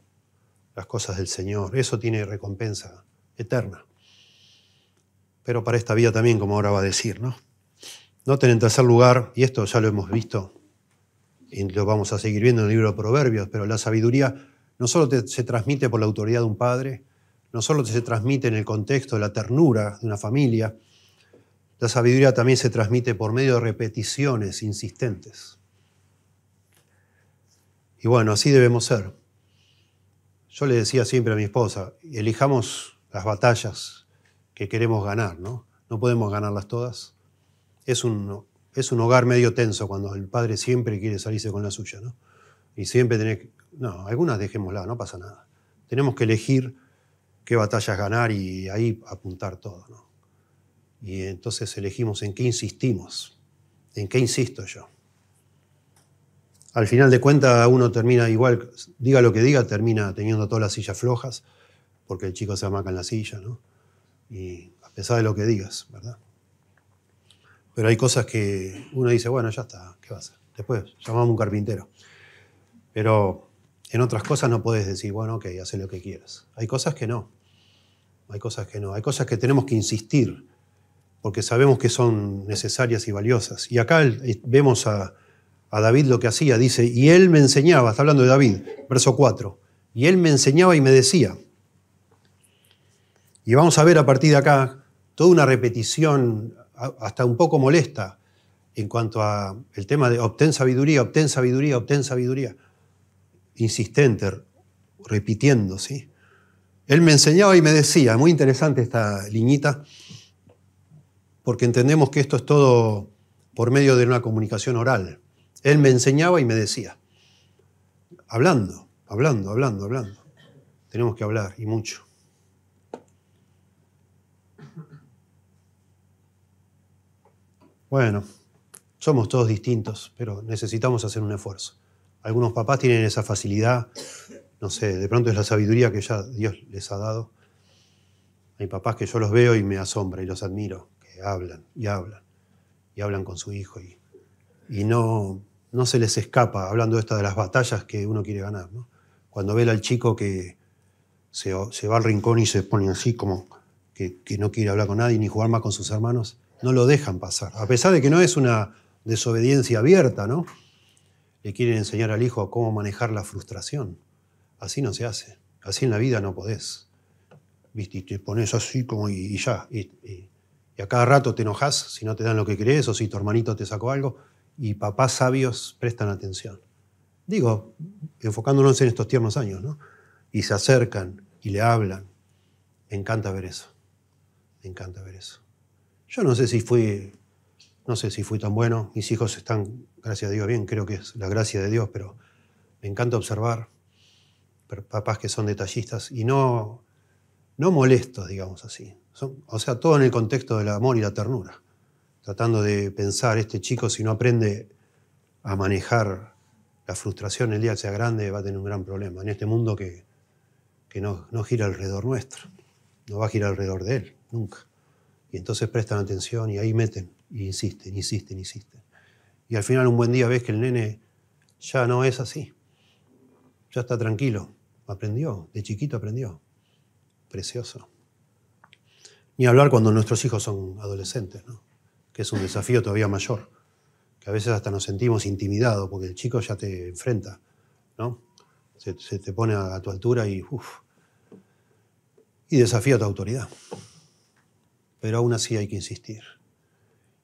las cosas del Señor. Eso tiene recompensa eterna. Pero para esta vida también, como ahora va a decir, ¿no? Noten en tercer lugar, y esto ya lo hemos visto, y lo vamos a seguir viendo en el libro de Proverbios, pero la sabiduría no solo te, se transmite por la autoridad de un padre, no solo se transmite en el contexto de la ternura de una familia, la sabiduría también se transmite por medio de repeticiones insistentes. Y bueno, así debemos ser. Yo le decía siempre a mi esposa, elijamos las batallas que queremos ganar, ¿no? No podemos ganarlas todas. Es un, es un hogar medio tenso cuando el padre siempre quiere salirse con la suya, ¿no? Y siempre tenés que... No, algunas dejémoslas, no pasa nada. Tenemos que elegir qué batallas ganar y ahí apuntar todo, ¿no? Y entonces elegimos en qué insistimos, en qué insisto yo. Al final de cuentas uno termina igual, diga lo que diga, termina teniendo todas las sillas flojas, porque el chico se amaca en la silla, ¿no? Y a pesar de lo que digas, ¿verdad? Pero hay cosas que uno dice, bueno, ya está, ¿qué va a hacer? Después llamamos a un carpintero. Pero en otras cosas no podés decir, bueno, ok, haz lo que quieras. Hay cosas que no, hay cosas que no, hay cosas que tenemos que insistir, porque sabemos que son necesarias y valiosas. Y acá vemos a... A David lo que hacía, dice, y él me enseñaba, está hablando de David, verso cuatro, y él me enseñaba y me decía. Y vamos a ver a partir de acá toda una repetición hasta un poco molesta en cuanto al tema de obtén sabiduría, obtén sabiduría, obtén sabiduría. Insistente, repitiendo, ¿sí? Él me enseñaba y me decía, muy interesante esta liñita, porque entendemos que esto es todo por medio de una comunicación oral. Él me enseñaba y me decía, hablando, hablando, hablando, hablando. Tenemos que hablar, y mucho. Bueno, somos todos distintos, pero necesitamos hacer un esfuerzo. Algunos papás tienen esa facilidad, no sé, de pronto es la sabiduría que ya Dios les ha dado. Hay papás que yo los veo y me asombra y los admiro, que hablan y hablan, y hablan con su hijo y... Y no, no se les escapa, hablando esta de las batallas que uno quiere ganar, ¿no? Cuando ve al chico que se, se va al rincón y se pone así como que, que no quiere hablar con nadie ni jugar más con sus hermanos, no lo dejan pasar. A pesar de que no es una desobediencia abierta, ¿no? Le quieren enseñar al hijo cómo manejar la frustración. Así no se hace. Así en la vida no podés. ¿Viste? Y te pones así como y, y ya. Y, y, y a cada rato te enojás si no te dan lo que querés o si tu hermanito te sacó algo. Y papás sabios prestan atención. Digo, enfocándonos en estos tiernos años, ¿no? Y se acercan y le hablan. Me encanta ver eso. Me encanta ver eso. Yo no sé si fui, no sé si fui tan bueno. Mis hijos están, gracias a Dios, bien. Creo que es la gracia de Dios, pero me encanta observar papás que son detallistas y no, no molestos, digamos así. Son, o sea, todo en el contexto del amor y la ternura. Tratando de pensar, este chico si no aprende a manejar la frustración el día que sea grande va a tener un gran problema en este mundo que, que no, no gira alrededor nuestro, no va a girar alrededor de él, nunca. Y entonces prestan atención y ahí meten, y insisten, insisten, insisten. Y al final un buen día ves que el nene ya no es así, ya está tranquilo, aprendió, de chiquito aprendió, precioso. Ni hablar cuando nuestros hijos son adolescentes, ¿no? Que es un desafío todavía mayor, que a veces hasta nos sentimos intimidados porque el chico ya te enfrenta, ¿no? Se, se te pone a, a tu altura y, uf, y desafía tu autoridad. Pero aún así hay que insistir.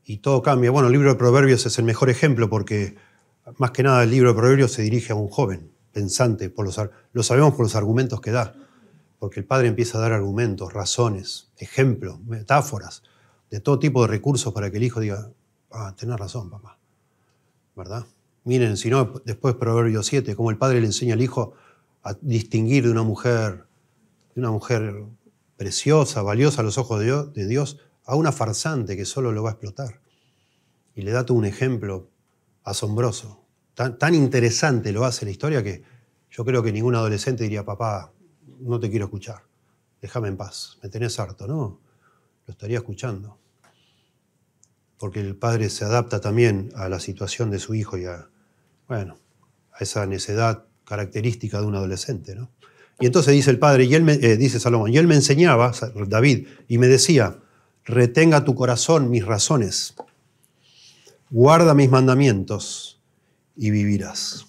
Y todo cambia. Bueno, el libro de Proverbios es el mejor ejemplo porque, más que nada, el libro de Proverbios se dirige a un joven pensante. Por los, lo sabemos por los argumentos que da, porque el padre empieza a dar argumentos, razones, ejemplos, metáforas, de todo tipo de recursos para que el hijo diga, ah, tenés razón, papá, ¿verdad? Miren, si no, después Proverbios siete, como el padre le enseña al hijo a distinguir de una mujer de una mujer preciosa, valiosa a los ojos de Dios, a una farsante que solo lo va a explotar. Y le da todo un ejemplo asombroso. Tan, tan interesante lo hace la historia que yo creo que ningún adolescente diría, papá, no te quiero escuchar, déjame en paz, me tenés harto, ¿no? Lo estaría escuchando. Porque el padre se adapta también a la situación de su hijo y a, bueno, a esa necedad característica de un adolescente, ¿no? Y entonces dice el padre, y él me, eh, dice Salomón, y él me enseñaba, David, y me decía, retenga tu corazón mis razones, guarda mis mandamientos y vivirás.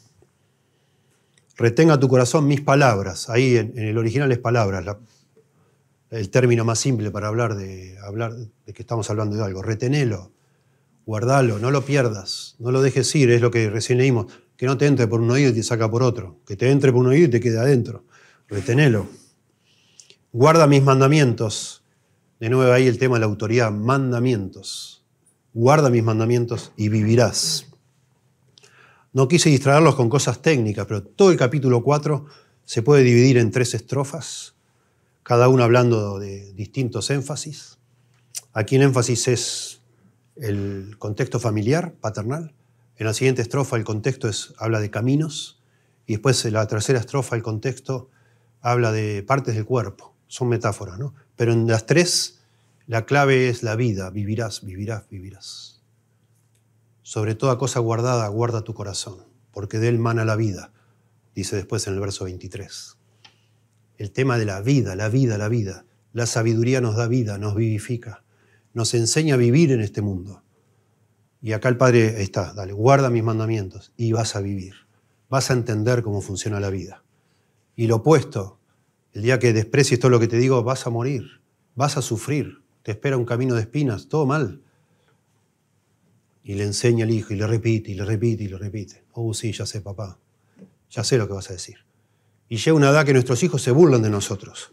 Retenga tu corazón mis palabras. Ahí en, en el original es palabras, la, el término más simple para hablar de, hablar de que estamos hablando de algo. Retenelo, guardalo, no lo pierdas, no lo dejes ir, es lo que recién leímos. Que no te entre por un oído y te saca por otro. Que te entre por un oído y te quede adentro. Retenelo. Guarda mis mandamientos. De nuevo ahí el tema de la autoridad. Mandamientos. Guarda mis mandamientos y vivirás. No quise distraerlos con cosas técnicas, pero todo el capítulo cuatro se puede dividir en tres estrofas, cada una hablando de distintos énfasis. Aquí el énfasis es el contexto familiar, paternal. En la siguiente estrofa el contexto es, habla de caminos, y después en la tercera estrofa el contexto habla de partes del cuerpo. Son metáforas, ¿no? Pero en las tres la clave es la vida. Vivirás, vivirás, vivirás. Sobre toda cosa guardada, guarda tu corazón, porque de él mana la vida, dice después en el verso veintitrés. El tema de la vida, la vida, la vida. La sabiduría nos da vida, nos vivifica, nos enseña a vivir en este mundo. Y acá el Padre está, dale, guarda mis mandamientos y vas a vivir. Vas a entender cómo funciona la vida. Y lo opuesto, el día que desprecies todo lo que te digo, vas a morir, vas a sufrir, te espera un camino de espinas, todo mal. Y le enseña al hijo y le repite, y le repite, y le repite. Oh, sí, ya sé, papá, ya sé lo que vas a decir. Y llega una edad que nuestros hijos se burlan de nosotros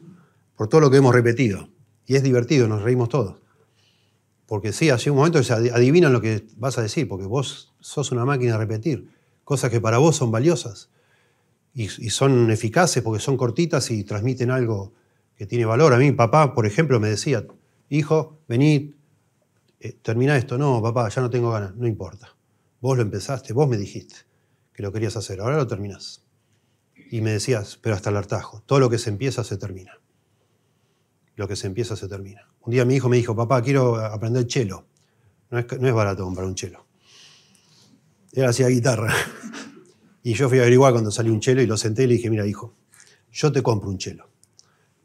por todo lo que hemos repetido. Y es divertido, nos reímos todos. Porque sí, hace un momento se adivinan lo que vas a decir, porque vos sos una máquina de repetir cosas que para vos son valiosas y, y son eficaces porque son cortitas y transmiten algo que tiene valor. A mí, papá, por ejemplo, me decía, hijo, vení, eh, termina esto. No, papá, ya no tengo ganas. No importa. Vos lo empezaste, vos me dijiste que lo querías hacer, ahora lo terminás. Y me decías, pero hasta el hartajo, todo lo que se empieza se termina. Lo que se empieza se termina. Un día mi hijo me dijo, papá, quiero aprender cello. No es, no es barato comprar un cello. Él hacía guitarra. Y yo fui a averiguar cuando salió un cello y lo senté y le dije, mira, hijo, yo te compro un cello,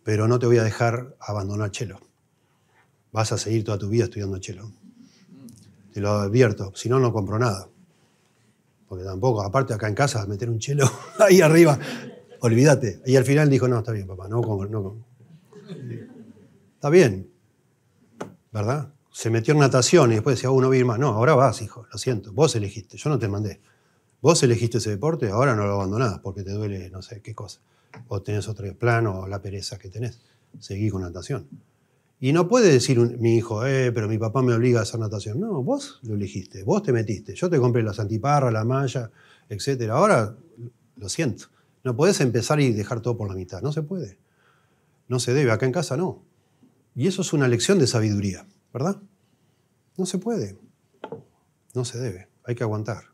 pero no te voy a dejar abandonar cello. Vas a seguir toda tu vida estudiando cello. Te lo advierto, si no, no compro nada. Porque tampoco, aparte acá en casa, meter un cello ahí arriba, olvídate. Y al final dijo, no, está bien, papá, no compro, no compro. Está bien, ¿verdad? Se metió en natación y después decía, uno oh, voy a ir más. No, ahora vas, hijo, lo siento. Vos elegiste, yo no te mandé. Vos elegiste ese deporte, ahora no lo abandonás porque te duele no sé qué cosa. O tenés otro plan o la pereza que tenés. Seguí con natación. Y no puede decir un, mi hijo, eh, pero mi papá me obliga a hacer natación. No, vos lo elegiste, vos te metiste. Yo te compré las antiparras, la malla, etcétera. Ahora, lo siento. No podés empezar y dejar todo por la mitad. No se puede. No se debe. Acá en casa no. Y eso es una lección de sabiduría, ¿verdad? No se puede, no se debe, hay que aguantar.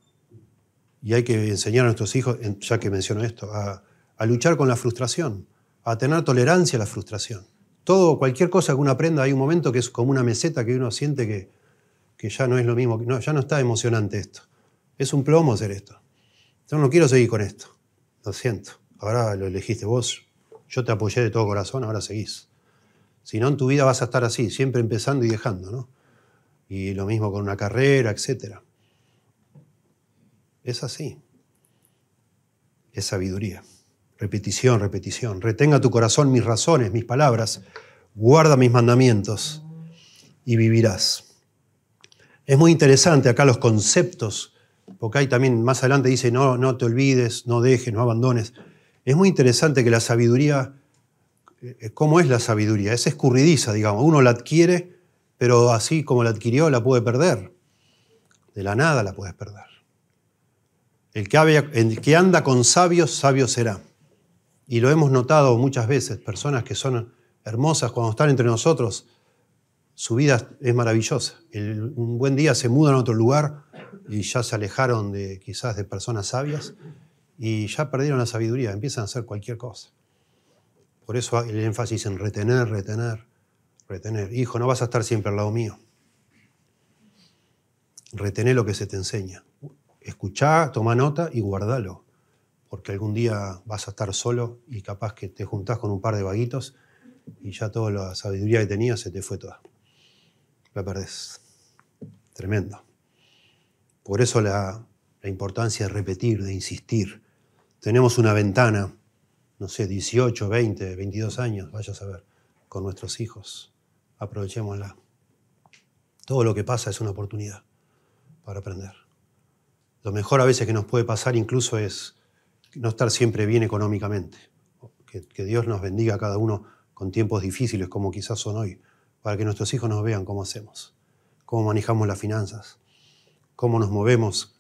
Y hay que enseñar a nuestros hijos, ya que menciono esto, a, a luchar con la frustración, a tener tolerancia a la frustración. Todo, cualquier cosa que uno aprenda, hay un momento que es como una meseta que uno siente que, que ya no es lo mismo, no, ya no está emocionante esto. Es un plomo hacer esto. Yo no quiero seguir con esto, lo siento. Ahora lo elegiste vos, yo te apoyé de todo corazón, ahora seguís. Si no, en tu vida vas a estar así, siempre empezando y dejando, ¿no? Y lo mismo con una carrera, etcétera. Es así. Es sabiduría. Repetición, repetición. Retenga tu corazón mis razones, mis palabras. Guarda mis mandamientos y vivirás. Es muy interesante acá los conceptos, porque ahí también más adelante dice no, no te olvides, no dejes, no abandones. Es muy interesante que la sabiduría... ¿Cómo es la sabiduría? Es escurridiza, digamos. Uno la adquiere, pero así como la adquirió, la puede perder. De la nada la puedes perder. El que, había, el que anda con sabios, sabio será. Y lo hemos notado muchas veces, personas que son hermosas cuando están entre nosotros, su vida es maravillosa. El, un buen día se mudan a otro lugar y ya se alejaron de, quizás de personas sabias y ya perdieron la sabiduría, empiezan a hacer cualquier cosa. Por eso el énfasis en retener, retener, retener. Hijo, no vas a estar siempre al lado mío. Retené lo que se te enseña. Escuchá, toma nota y guardalo. Porque algún día vas a estar solo y capaz que te juntás con un par de vaguitos y ya toda la sabiduría que tenías se te fue toda. La perdés. Tremendo. Por eso la, la importancia de repetir, de insistir. Tenemos una ventana, no sé, dieciocho, veinte, veintidós años, vaya a saber, con nuestros hijos. Aprovechémosla. Todo lo que pasa es una oportunidad para aprender. Lo mejor a veces que nos puede pasar incluso es no estar siempre bien económicamente. Que, que Dios nos bendiga a cada uno con tiempos difíciles como quizás son hoy, para que nuestros hijos nos vean cómo hacemos, cómo manejamos las finanzas, cómo nos movemos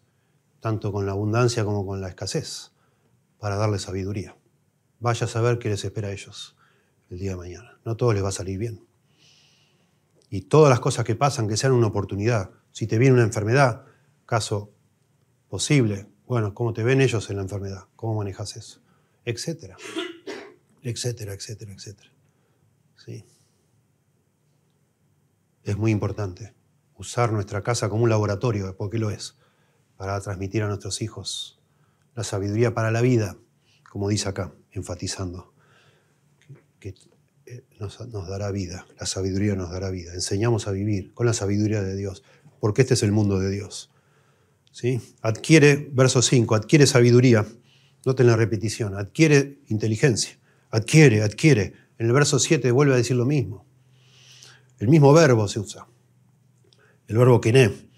tanto con la abundancia como con la escasez, para darles sabiduría. Vaya a saber qué les espera a ellos el día de mañana. No todo les va a salir bien. Y todas las cosas que pasan, que sean una oportunidad. Si te viene una enfermedad, caso posible, bueno, ¿cómo te ven ellos en la enfermedad? ¿Cómo manejas eso? Etcétera, etcétera, etcétera, etcétera. Sí. Es muy importante usar nuestra casa como un laboratorio, porque lo es, para transmitir a nuestros hijos la sabiduría para la vida, como dice acá, enfatizando, que nos, nos dará vida, la sabiduría nos dará vida. Enseñamos a vivir con la sabiduría de Dios, porque este es el mundo de Dios. ¿Sí? Adquiere, verso cinco, adquiere sabiduría, noten la repetición, adquiere inteligencia, adquiere, adquiere. En el verso siete vuelve a decir lo mismo. El mismo verbo se usa, el verbo kené.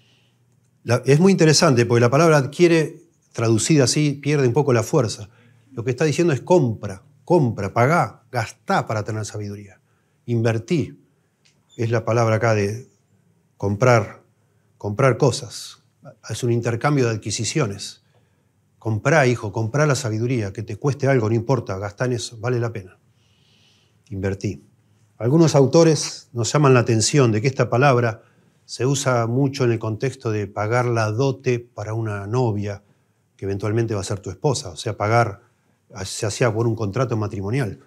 La, es muy interesante porque la palabra adquiere, traducida así, pierde un poco la fuerza. Lo que está diciendo es compra, compra, pagá, gastá para tener sabiduría. Invertí, es la palabra acá de comprar, comprar cosas. Es un intercambio de adquisiciones. Comprá, hijo, comprá la sabiduría, que te cueste algo, no importa, gastá en eso, vale la pena. Invertí. Algunos autores nos llaman la atención de que esta palabra se usa mucho en el contexto de pagar la dote para una novia que eventualmente va a ser tu esposa, o sea, pagar, se hacía por un contrato matrimonial.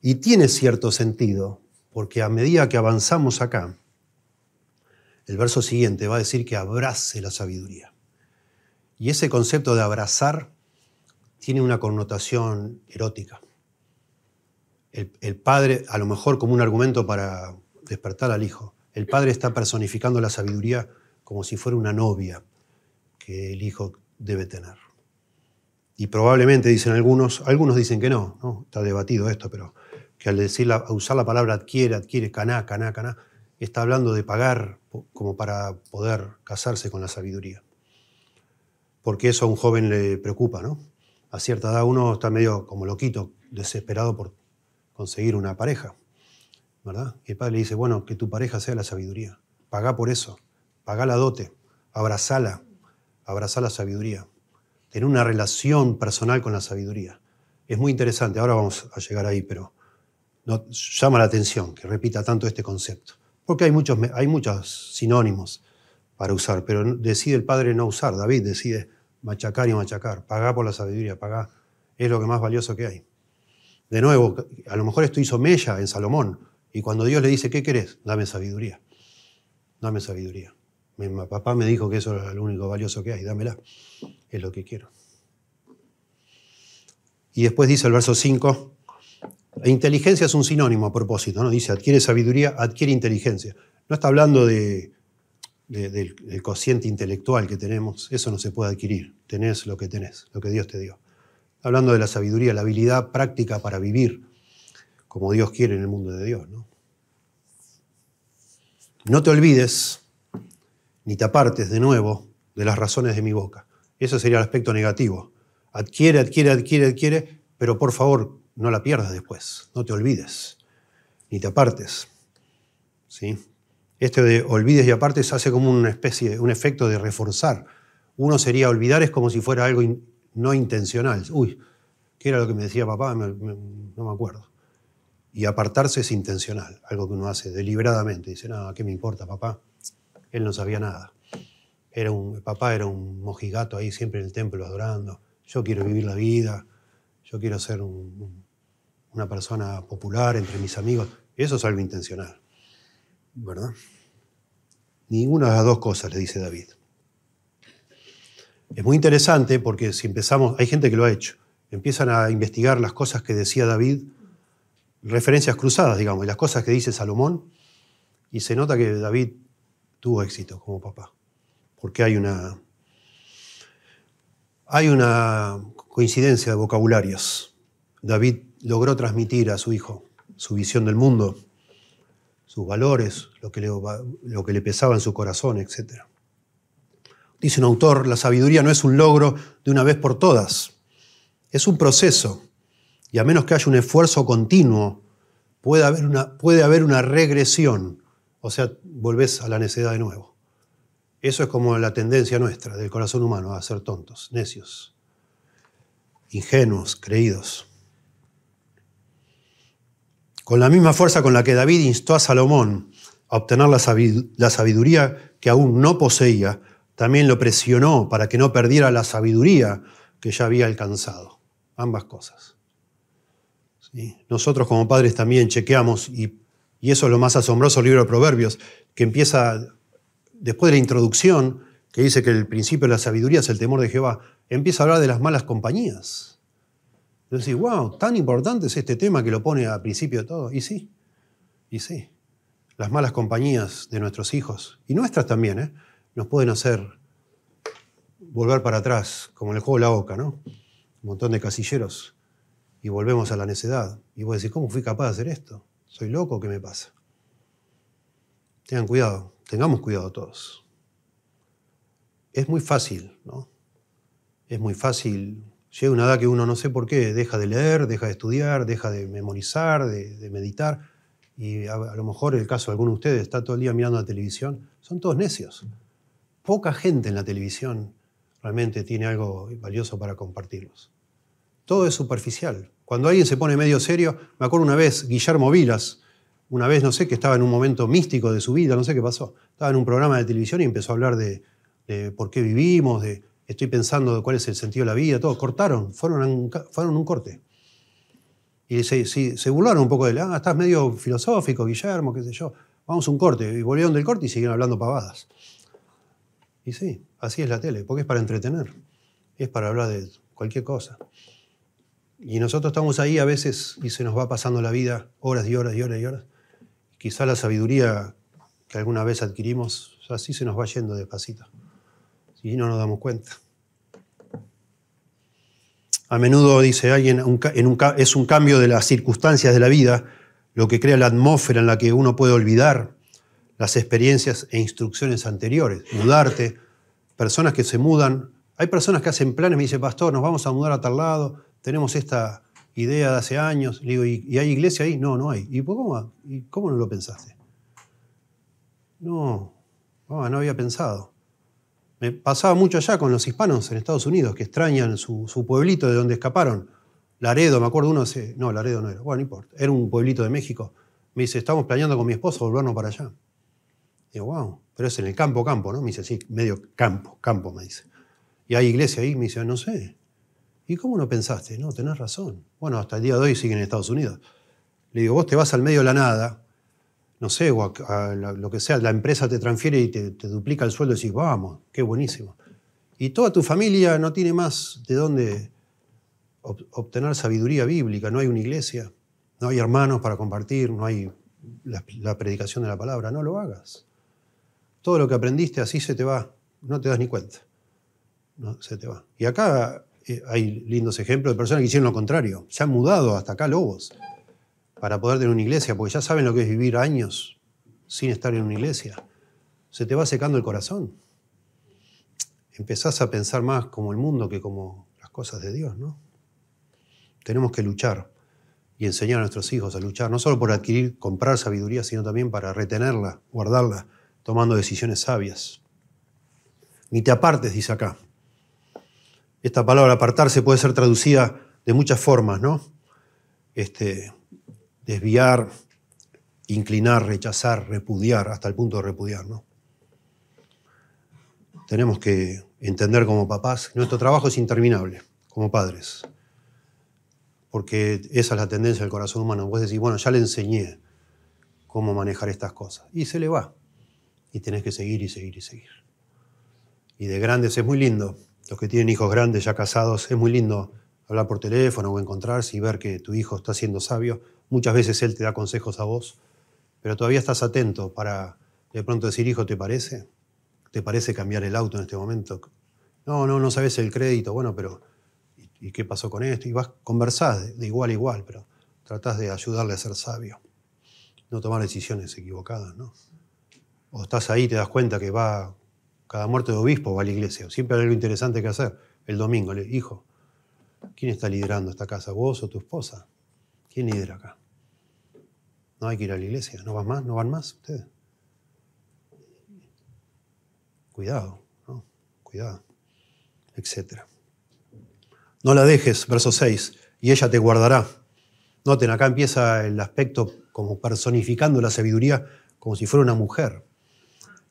Y tiene cierto sentido, porque a medida que avanzamos acá, el verso siguiente va a decir que abrace la sabiduría. Y ese concepto de abrazar tiene una connotación erótica. El, el padre, a lo mejor como un argumento para despertar al hijo, el padre está personificando la sabiduría como si fuera una novia que el hijo debe tener. Y probablemente, dicen algunos, algunos dicen que no, ¿no? Está debatido esto, pero que al decir la, a usar la palabra adquiere, adquiere, caná, caná, caná, está hablando de pagar como para poder casarse con la sabiduría. Porque eso a un joven le preocupa, ¿no? A cierta edad uno está medio como loquito, desesperado por conseguir una pareja, ¿verdad? Y el padre le dice, bueno, que tu pareja sea la sabiduría. Pagá por eso, pagá la dote, abrazala, abrazá la sabiduría. Tener una relación personal con la sabiduría. Es muy interesante, ahora vamos a llegar ahí, pero no, llama la atención que repita tanto este concepto. Porque hay muchos, hay muchos sinónimos para usar, pero decide el padre no usar. David decide machacar y machacar. Pagá por la sabiduría, pagá. Es lo que más valioso que hay. De nuevo, a lo mejor esto hizo mella en Salomón. Y cuando Dios le dice, ¿qué querés? Dame sabiduría. Dame sabiduría. Mi papá me dijo que eso era lo único valioso que hay. Dámela. Es lo que quiero. Y después dice el verso cinco... La inteligencia es un sinónimo a propósito, ¿no? Dice, adquiere sabiduría, adquiere inteligencia. No está hablando de, de, del, del cociente intelectual que tenemos, eso no se puede adquirir. Tenés lo que tenés, lo que Dios te dio. Está hablando de la sabiduría, la habilidad práctica para vivir como Dios quiere en el mundo de Dios, ¿no? No te olvides, ni te apartes de nuevo de las razones de mi boca. Eso sería el aspecto negativo. Adquiere, adquiere, adquiere, adquiere, pero por favor, no la pierdas después, no te olvides, ni te apartes. ¿Sí? Este de olvides y apartes hace como una especie, un efecto de reforzar. Uno sería olvidar, es como si fuera algo in, no intencional. Uy, ¿Qué era lo que me decía papá? Me, me, no me acuerdo. Y apartarse es intencional, algo que uno hace deliberadamente. Dice, no, ¿qué me importa, papá? Él no sabía nada. Era un, papá era un mojigato ahí siempre en el templo adorando. Yo quiero vivir la vida, yo quiero ser un, un, una persona popular entre mis amigos. Eso es algo intencional, ¿verdad? Ninguna de las dos cosas, le dice David. Es muy interesante porque si empezamos, hay gente que lo ha hecho, empiezan a investigar las cosas que decía David, referencias cruzadas, digamos, y las cosas que dice Salomón, y se nota que David tuvo éxito como papá, porque hay una, hay una coincidencia de vocabularios. David logró transmitir a su hijo su visión del mundo, sus valores, lo que le, lo que le pesaba en su corazón, etcétera. Dice un autor, la sabiduría no es un logro de una vez por todas, es un proceso, y a menos que haya un esfuerzo continuo, puede haber una, puede haber una regresión, o sea, volvés a la necedad de nuevo. Eso es como la tendencia nuestra, del corazón humano, a ser tontos, necios, ingenuos, creídos. Con la misma fuerza con la que David instó a Salomón a obtener la sabiduría que aún no poseía, también lo presionó para que no perdiera la sabiduría que ya había alcanzado. Ambas cosas. ¿Sí? Nosotros como padres también chequeamos, y, y eso es lo más asombroso del libro de Proverbios, que empieza, después de la introducción, que dice que el principio de la sabiduría es el temor de Jehová, empieza a hablar de las malas compañías. Entonces, wow, tan importante es este tema que lo pone al principio de todo. Y sí, y sí. Las malas compañías de nuestros hijos, y nuestras también, ¿eh? Nos pueden hacer volver para atrás, como en el juego de la oca, ¿no? Un montón de casilleros, y volvemos a la necedad. Y vos decís, ¿cómo fui capaz de hacer esto? ¿Soy loco o qué me pasa? Tengan cuidado, tengamos cuidado todos. Es muy fácil, ¿no? Es muy fácil... Llega una edad que uno no sé por qué deja de leer, deja de estudiar, deja de memorizar, de, de meditar. Y a, a lo mejor el caso de alguno de ustedes está todo el día mirando la televisión. Son todos necios. Poca gente en la televisión realmente tiene algo valioso para compartirlos. Todo es superficial. Cuando alguien se pone medio serio, me acuerdo una vez, Guillermo Vilas, una vez no sé, que estaba en un momento místico de su vida, no sé qué pasó. Estaba en un programa de televisión y empezó a hablar de, de por qué vivimos, de... Estoy pensando de cuál es el sentido de la vida, todo. Cortaron, fueron a un, fueron a un corte. Y se, se, se burlaron un poco de él. Ah, estás medio filosófico, Guillermo, qué sé yo. Vamos a un corte. Y volvieron del corte y siguieron hablando pavadas. Y sí, así es la tele, porque es para entretener. Es para hablar de cualquier cosa. Y nosotros estamos ahí a veces y se nos va pasando la vida horas y horas y horas y horas. Quizá la sabiduría que alguna vez adquirimos, así se nos va yendo despacito. Y no nos damos cuenta. A menudo, dice alguien, un, en un, es un cambio de las circunstancias de la vida lo que crea la atmósfera en la que uno puede olvidar las experiencias e instrucciones anteriores. Mudarte, personas que se mudan. Hay personas que hacen planes, me dice, pastor, nos vamos a mudar a tal lado, tenemos esta idea de hace años. Le digo, ¿y, y hay iglesia ahí? No, no hay. ¿Y cómo, y cómo no lo pensaste? No, no, no había pensado. Me pasaba mucho allá con los hispanos en Estados Unidos que extrañan su, su pueblito de donde escaparon. Laredo, me acuerdo uno, ese, no, Laredo no era, bueno, no importa, era un pueblito de México. Me dice, estamos planeando con mi esposo volvernos para allá. Digo, wow, pero es en el campo, campo, ¿no? Me dice, sí, medio campo, campo, me dice. ¿Y hay iglesia ahí? Me dice, no sé. ¿Y cómo no pensaste? No, tenés razón. Bueno, hasta el día de hoy siguen en Estados Unidos. Le digo, vos te vas al medio de la nada, no sé, o a, a lo que sea, la empresa te transfiere y te, te duplica el sueldo y decís, vamos, qué buenísimo. Y toda tu familia no tiene más de dónde ob- obtener sabiduría bíblica, no hay una iglesia, no hay hermanos para compartir, no hay la, la predicación de la palabra, no lo hagas. Todo lo que aprendiste así se te va, no te das ni cuenta, no, se te va. Y acá hay lindos ejemplos de personas que hicieron lo contrario, se han mudado hasta acá Lobos, para poder tener una iglesia, porque ya saben lo que es vivir años sin estar en una iglesia. Se te va secando el corazón. Empezás a pensar más como el mundo que como las cosas de Dios, ¿no? Tenemos que luchar y enseñar a nuestros hijos a luchar, no solo por adquirir, comprar sabiduría, sino también para retenerla, guardarla, tomando decisiones sabias. Ni te apartes, dice acá. Esta palabra apartarse puede ser traducida de muchas formas, ¿no? Este, desviar, inclinar, rechazar, repudiar, hasta el punto de repudiar, ¿no? Tenemos que entender como papás, nuestro trabajo es interminable, como padres. Porque esa es la tendencia del corazón humano. Vos decís, bueno, ya le enseñé cómo manejar estas cosas. Y se le va. Y tenés que seguir y seguir y seguir. Y de grandes es muy lindo. Los que tienen hijos grandes, ya casados, es muy lindo hablar por teléfono o encontrarse y ver que tu hijo está siendo sabio. Muchas veces él te da consejos a vos, pero todavía estás atento para de pronto decir, hijo, ¿te parece? ¿Te parece cambiar el auto en este momento? No, no, no sabes el crédito. Bueno, pero ¿y qué pasó con esto? Y vas, conversás de igual a igual, pero tratás de ayudarle a ser sabio. No tomar decisiones equivocadas, ¿no? O estás ahí y te das cuenta que va, cada muerte de obispo va a la iglesia. Siempre hay algo interesante que hacer. El domingo, le hijo, ¿quién está liderando esta casa? ¿Vos o tu esposa? ¿Quién lidera acá? No hay que ir a la iglesia. ¿No van más? ¿No van más ustedes? Cuidado, ¿no? Cuidado, etcétera. No la dejes, verso seis, y ella te guardará. Noten, acá empieza el aspecto como personificando la sabiduría como si fuera una mujer.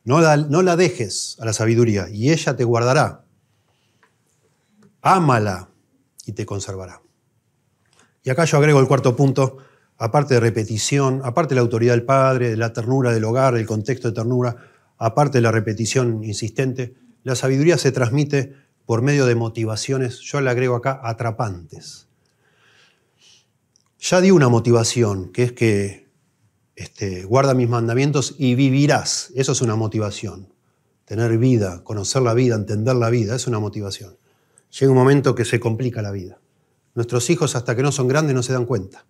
No la, no la dejes a la sabiduría y ella te guardará. Ámala y te conservará. Y acá yo agrego el cuarto punto, aparte de repetición, aparte de la autoridad del padre, de la ternura del hogar, del contexto de ternura, aparte de la repetición insistente, la sabiduría se transmite por medio de motivaciones, yo le agrego acá, atrapantes. Ya di una motivación, que es que este, guarda mis mandamientos y vivirás. Eso es una motivación. Tener vida, conocer la vida, entender la vida, es una motivación. Llega un momento que se complica la vida. Nuestros hijos, hasta que no son grandes, no se dan cuenta.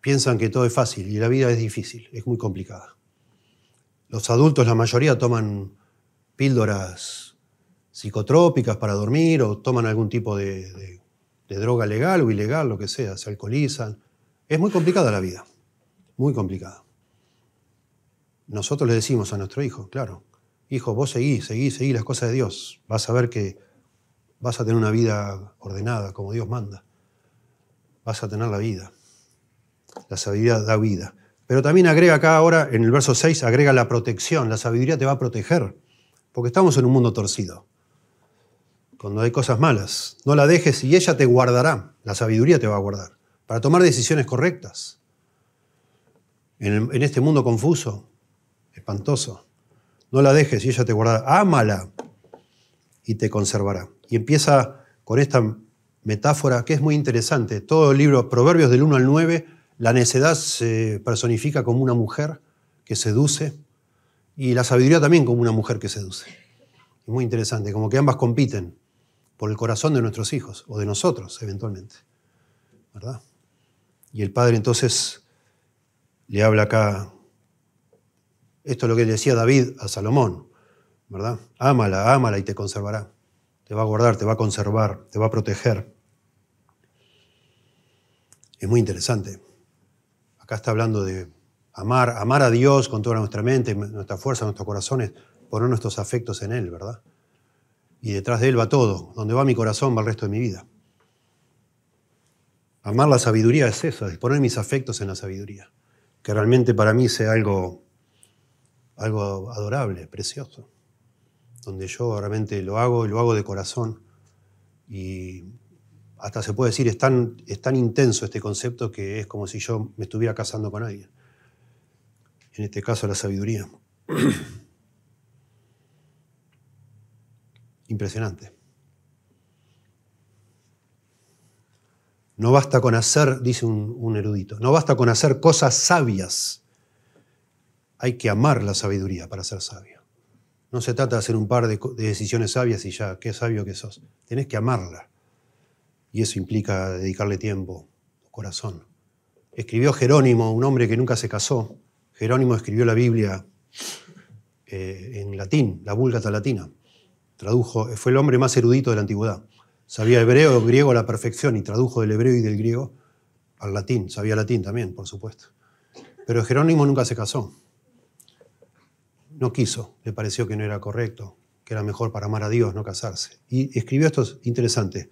Piensan que todo es fácil y la vida es difícil, es muy complicada. Los adultos, la mayoría, toman píldoras psicotrópicas para dormir o toman algún tipo de, de, de droga legal o ilegal, lo que sea, se alcoholizan. Es muy complicada la vida, muy complicada. Nosotros le decimos a nuestro hijo, claro, hijo, vos seguí, seguí, seguí las cosas de Dios, vas a ver que vas a tener una vida ordenada como Dios manda, vas a tener la vida, la sabiduría da vida. Pero también agrega acá ahora, en el verso seis, agrega la protección, la sabiduría te va a proteger, porque estamos en un mundo torcido. Cuando hay cosas malas, no la dejes y ella te guardará, la sabiduría te va a guardar, para tomar decisiones correctas. En, el, en este mundo confuso, espantoso, no la dejes y ella te guardará, ámala y te conservará. Y empieza con esta metáfora que es muy interesante. Todo el libro, Proverbios del uno al nueve, la necedad se personifica como una mujer que seduce y la sabiduría también como una mujer que seduce. Es muy interesante, como que ambas compiten por el corazón de nuestros hijos, o de nosotros, eventualmente, ¿verdad? Y el padre entonces le habla acá, esto es lo que le decía David a Salomón, ¿verdad? Ámala, ámala y te conservará, te va a guardar, te va a conservar, te va a proteger. Es muy interesante. Acá está hablando de amar, amar a Dios con toda nuestra mente, nuestra fuerza, nuestros corazones, poner nuestros afectos en Él, ¿verdad? Y detrás de Él va todo. Donde va mi corazón va el resto de mi vida. Amar la sabiduría es eso, es poner mis afectos en la sabiduría. Que realmente para mí sea algo, algo adorable, precioso. Donde yo realmente lo hago, y lo hago de corazón. Y hasta se puede decir, es tan, es tan intenso este concepto que es como si yo me estuviera casando con alguien. En este caso, la sabiduría. Impresionante. No basta con hacer, dice un, un erudito, no basta con hacer cosas sabias. Hay que amar la sabiduría para ser sabio. No se trata de hacer un par de, de decisiones sabias y ya, qué sabio que sos. Tenés que amarla. Y eso implica dedicarle tiempo, corazón. Escribió Jerónimo, un hombre que nunca se casó. Jerónimo escribió la Biblia eh, en latín, la Vulgata Latina. Tradujo, fue el hombre más erudito de la antigüedad. Sabía hebreo, griego a la perfección y tradujo del hebreo y del griego al latín. Sabía latín también, por supuesto. Pero Jerónimo nunca se casó. No quiso, le pareció que no era correcto, que era mejor para amar a Dios no casarse. Y escribió esto interesante.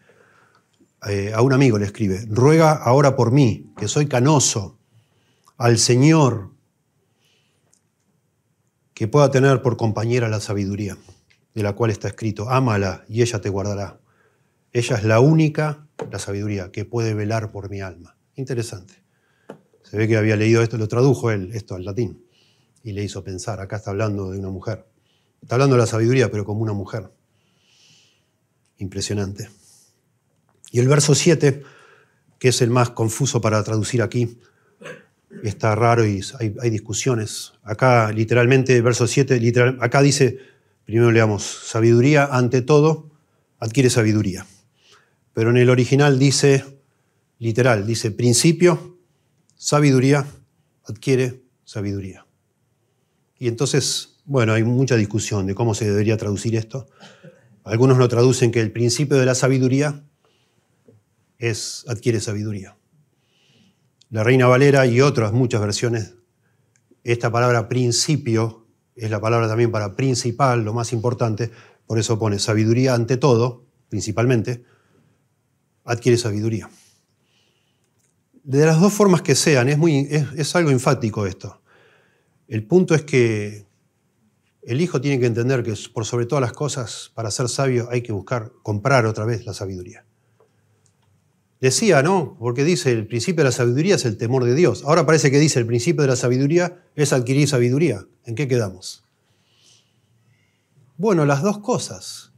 eh, a un amigo le escribe, ruega ahora por mí, que soy canoso, al Señor, que pueda tener por compañera la sabiduría, de la cual está escrito, ámala y ella te guardará. Ella es la única, la sabiduría, que puede velar por mi alma. Interesante. Se ve que había leído esto, lo tradujo él, esto al latín, y le hizo pensar, acá está hablando de una mujer. Está hablando de la sabiduría, pero como una mujer. Impresionante. Y el verso siete, que es el más confuso para traducir aquí, está raro y hay, hay discusiones. Acá, literalmente, el verso siete, literal, acá dice, primero leamos, sabiduría ante todo, adquiere sabiduría. Pero en el original dice, literal, dice, principio, sabiduría, adquiere sabiduría. Y entonces, bueno, hay mucha discusión de cómo se debería traducir esto. Algunos lo traducen que el principio de la sabiduría es adquiere sabiduría. La Reina Valera y otras muchas versiones, esta palabra principio es la palabra también para principal, lo más importante, por eso pone sabiduría ante todo, principalmente, adquiere sabiduría. De las dos formas que sean, es, muy, es, es algo enfático esto. El punto es que el hijo tiene que entender que por sobre todas las cosas, para ser sabio hay que buscar, comprar otra vez la sabiduría. Decía, ¿no? Porque dice, el principio de la sabiduría es el temor de Dios. Ahora parece que dice, el principio de la sabiduría es adquirir sabiduría. ¿En qué quedamos? Bueno, las dos cosas.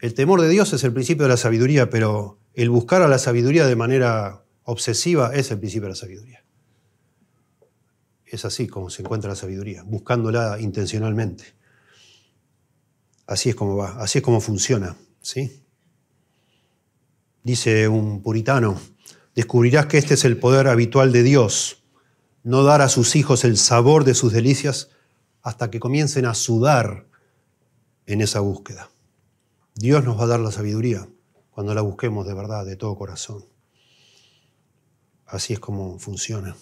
El temor de Dios es el principio de la sabiduría, pero el buscar a la sabiduría de manera obsesiva es el principio de la sabiduría. Es así como se encuentra la sabiduría, buscándola intencionalmente. Así es como va, así es como funciona, ¿sí? Dice un puritano, descubrirás que este es el poder habitual de Dios, no dar a sus hijos el sabor de sus delicias hasta que comiencen a sudar en esa búsqueda. Dios nos va a dar la sabiduría cuando la busquemos de verdad, de todo corazón. Así es como funciona.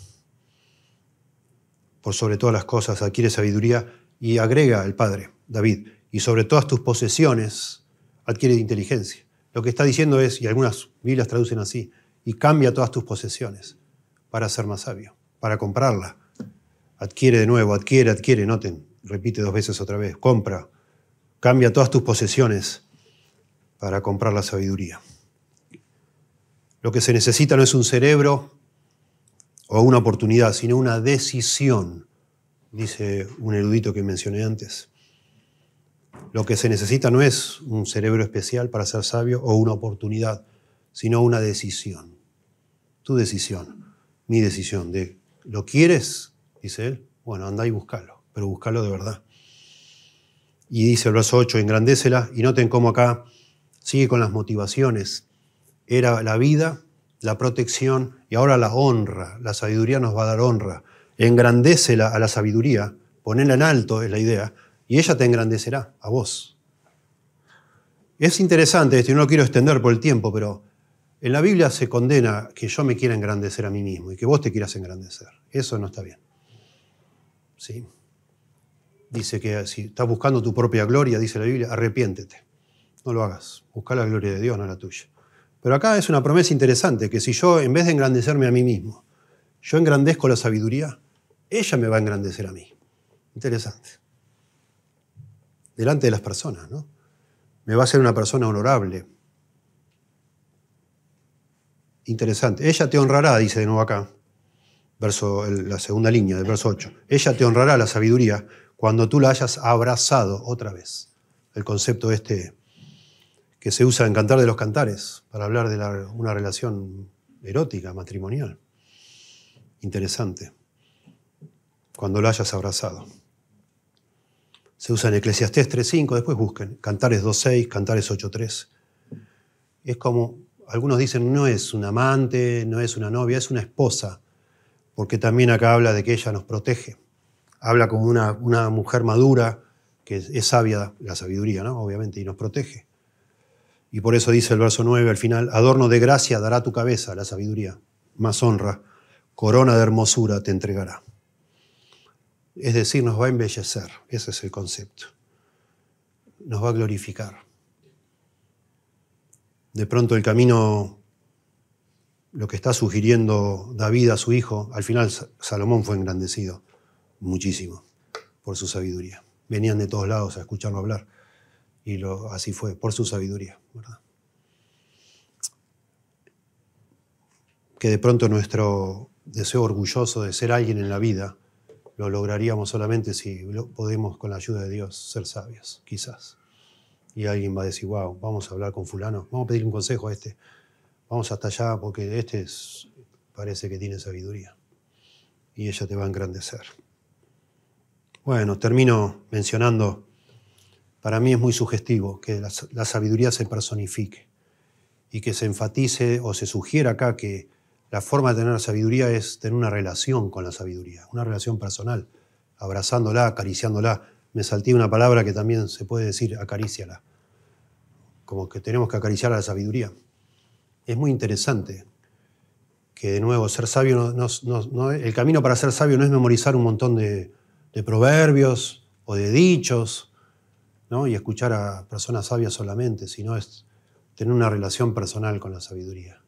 Por sobre todas las cosas adquiere sabiduría y agrega el Padre, David, y sobre todas tus posesiones adquiere inteligencia. Lo que está diciendo es, y algunas Biblias traducen así, y cambia todas tus posesiones para ser más sabio, para comprarla. Adquiere de nuevo, adquiere, adquiere, noten, repite dos veces otra vez, compra, cambia todas tus posesiones para comprar la sabiduría. Lo que se necesita no es un cerebro o una oportunidad, sino una decisión, dice un erudito que mencioné antes. Lo que se necesita no es un cerebro especial para ser sabio o una oportunidad, sino una decisión. Tu decisión, mi decisión. De, ¿lo quieres? Dice él. Bueno, andá y búscalo, pero búscalo de verdad. Y dice el verso ocho, engrandécela. Y noten cómo acá sigue con las motivaciones. Era la vida, la protección y ahora la honra. La sabiduría nos va a dar honra. Engrandécela a la sabiduría, ponerla en alto es la idea, y ella te engrandecerá a vos. Es interesante esto, y no lo quiero extender por el tiempo, pero en la Biblia se condena que yo me quiera engrandecer a mí mismo y que vos te quieras engrandecer. Eso no está bien. ¿Sí? Dice que si estás buscando tu propia gloria, dice la Biblia, arrepiéntete. No lo hagas. Busca la gloria de Dios, no la tuya. Pero acá es una promesa interesante, que si yo, en vez de engrandecerme a mí mismo, yo engrandezco la sabiduría, ella me va a engrandecer a mí. Interesante. Delante de las personas, ¿no? Me va a hacer una persona honorable. Interesante. Ella te honrará, dice de nuevo acá, verso, la segunda línea del verso ocho. Ella te honrará la sabiduría cuando tú la hayas abrazado otra vez. El concepto este que se usa en Cantar de los Cantares para hablar de la, una relación erótica, matrimonial. Interesante. Cuando la hayas abrazado. Se usa en Eclesiastés tres cinco, después busquen, Cantares dos seis, Cantares ocho tres. Es como, algunos dicen, no es un amante, no es una novia, es una esposa, porque también acá habla de que ella nos protege. Habla como una, una mujer madura, que es, es sabia, la sabiduría, ¿no? Obviamente, y nos protege. Y por eso dice el verso nueve al final, adorno de gracia dará tu cabeza, la sabiduría, más honra, corona de hermosura te entregará. Es decir, nos va a embellecer, ese es el concepto. Nos va a glorificar. De pronto el camino lo que está sugiriendo David a su hijo, al final Salomón fue engrandecido muchísimo por su sabiduría. Venían de todos lados a escucharlo hablar y lo, así fue, por su sabiduría, ¿verdad? Que de pronto nuestro deseo orgulloso de ser alguien en la vida lo lograríamos solamente si podemos, con la ayuda de Dios, ser sabios, quizás. Y alguien va a decir, wow, vamos a hablar con fulano, vamos a pedir un consejo a este, vamos hasta allá porque este es, parece que tiene sabiduría. Y ella te va a engrandecer. Bueno, termino mencionando, para mí es muy sugestivo que la, la sabiduría se personifique y que se enfatice o se sugiera acá que la forma de tener sabiduría es tener una relación con la sabiduría, una relación personal, abrazándola, acariciándola. Me salté una palabra que también se puede decir, acaríciala. Como que tenemos que acariciar a la sabiduría. Es muy interesante que, de nuevo, ser sabio, no, no, no, el camino para ser sabio no es memorizar un montón de, de proverbios o de dichos, ¿no? Y escuchar a personas sabias solamente, sino es tener una relación personal con la sabiduría.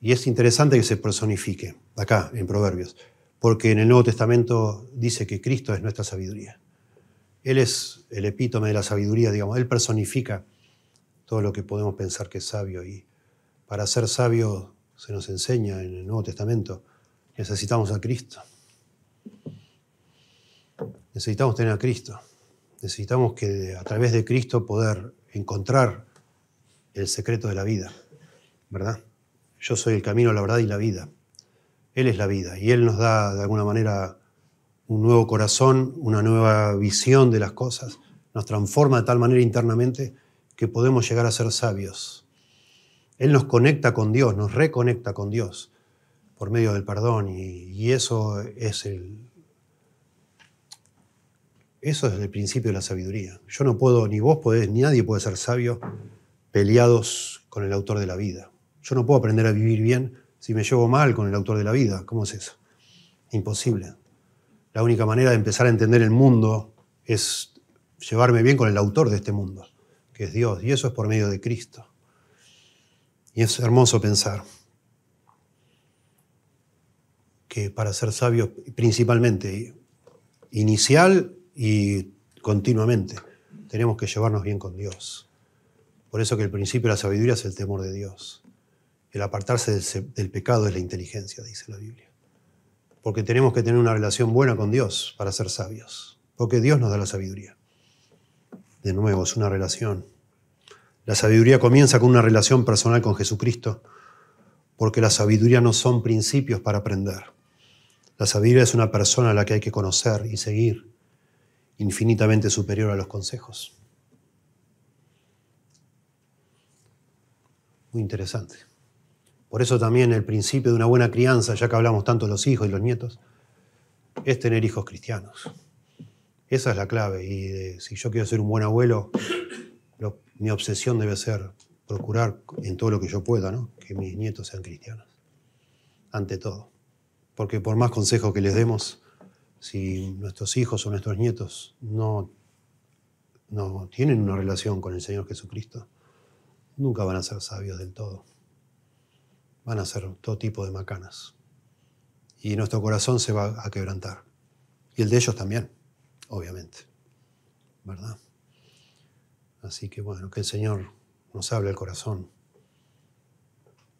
Y es interesante que se personifique acá en Proverbios, porque en el Nuevo Testamento dice que Cristo es nuestra sabiduría. Él es el epítome de la sabiduría, digamos. Él personifica todo lo que podemos pensar que es sabio. Y para ser sabio, se nos enseña en el Nuevo Testamento, necesitamos a Cristo. Necesitamos tener a Cristo. Necesitamos que a través de Cristo poder encontrar el secreto de la vida, ¿verdad? Yo soy el camino, la verdad y la vida. Él es la vida y Él nos da, de alguna manera, un nuevo corazón, una nueva visión de las cosas. Nos transforma de tal manera internamente que podemos llegar a ser sabios. Él nos conecta con Dios, nos reconecta con Dios por medio del perdón y, y eso es el, eso es el principio de la sabiduría. Yo no puedo, ni vos podés, ni nadie puede ser sabio peleados con el autor de la vida. Yo no puedo aprender a vivir bien si me llevo mal con el autor de la vida. ¿Cómo es eso? Imposible. La única manera de empezar a entender el mundo es llevarme bien con el autor de este mundo, que es Dios. Y eso es por medio de Cristo. Y es hermoso pensar que para ser sabios, principalmente, inicial y continuamente, tenemos que llevarnos bien con Dios. Por eso que el principio de la sabiduría es el temor de Dios. El apartarse del, del pecado es la inteligencia, dice la Biblia. Porque tenemos que tener una relación buena con Dios para ser sabios. Porque Dios nos da la sabiduría. De nuevo, es una relación. La sabiduría comienza con una relación personal con Jesucristo. Porque la sabiduría no son principios para aprender. La sabiduría es una persona a la que hay que conocer y seguir. Infinitamente superior a los consejos. Muy interesante. Por eso también el principio de una buena crianza, ya que hablamos tanto de los hijos y los nietos, es tener hijos cristianos. Esa es la clave. Y de, si yo quiero ser un buen abuelo, lo, mi obsesión debe ser procurar en todo lo que yo pueda, ¿no?, que mis nietos sean cristianos. Ante todo. Porque por más consejos que les demos, si nuestros hijos o nuestros nietos no, no tienen una relación con el Señor Jesucristo, nunca van a ser sabios del todo. Van a hacer todo tipo de macanas. Y nuestro corazón se va a quebrantar. Y el de ellos también, obviamente. ¿Verdad? Así que bueno, que el Señor nos hable el corazón.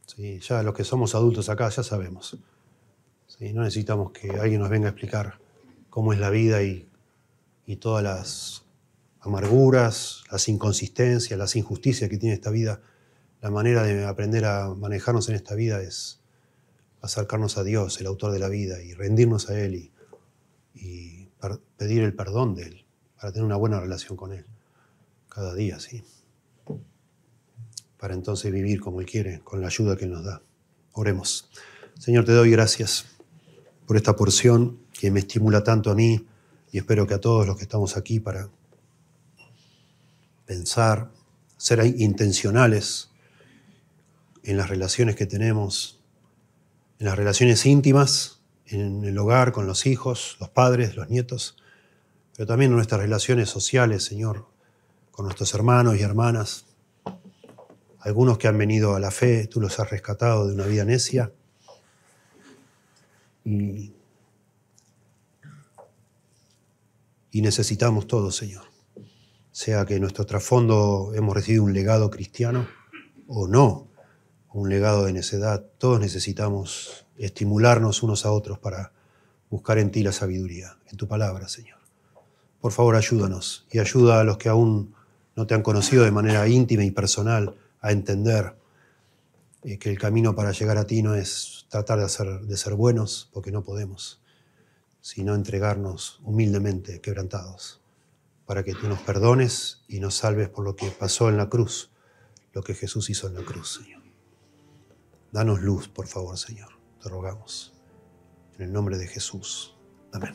Sí, ya los que somos adultos acá ya sabemos. Sí, no necesitamos que alguien nos venga a explicar cómo es la vida y, y todas las amarguras, las inconsistencias, las injusticias que tiene esta vida. La manera de aprender a manejarnos en esta vida es acercarnos a Dios, el autor de la vida, y rendirnos a Él y, y pedir el perdón de Él para tener una buena relación con Él cada día, ¿sí? Para entonces vivir como Él quiere, con la ayuda que Él nos da. Oremos. Señor, te doy gracias por esta porción que me estimula tanto a mí y espero que a todos los que estamos aquí para pensar, ser intencionales en las relaciones que tenemos, en las relaciones íntimas, en el hogar, con los hijos, los padres, los nietos, pero también en nuestras relaciones sociales, Señor, con nuestros hermanos y hermanas, algunos que han venido a la fe, tú los has rescatado de una vida necia. Y, y necesitamos todo, Señor. Sea que en nuestro trasfondo hemos recibido un legado cristiano o no, un legado de necedad. Todos necesitamos estimularnos unos a otros para buscar en ti la sabiduría, en tu palabra, Señor. Por favor, ayúdanos y ayuda a los que aún no te han conocido de manera íntima y personal a entender que el camino para llegar a ti no es tratar de, hacer, de ser buenos, porque no podemos, sino entregarnos humildemente, quebrantados, para que tú nos perdones y nos salves por lo que pasó en la cruz, lo que Jesús hizo en la cruz, Señor. Danos luz, por favor, Señor, te rogamos. En el nombre de Jesús. Amén.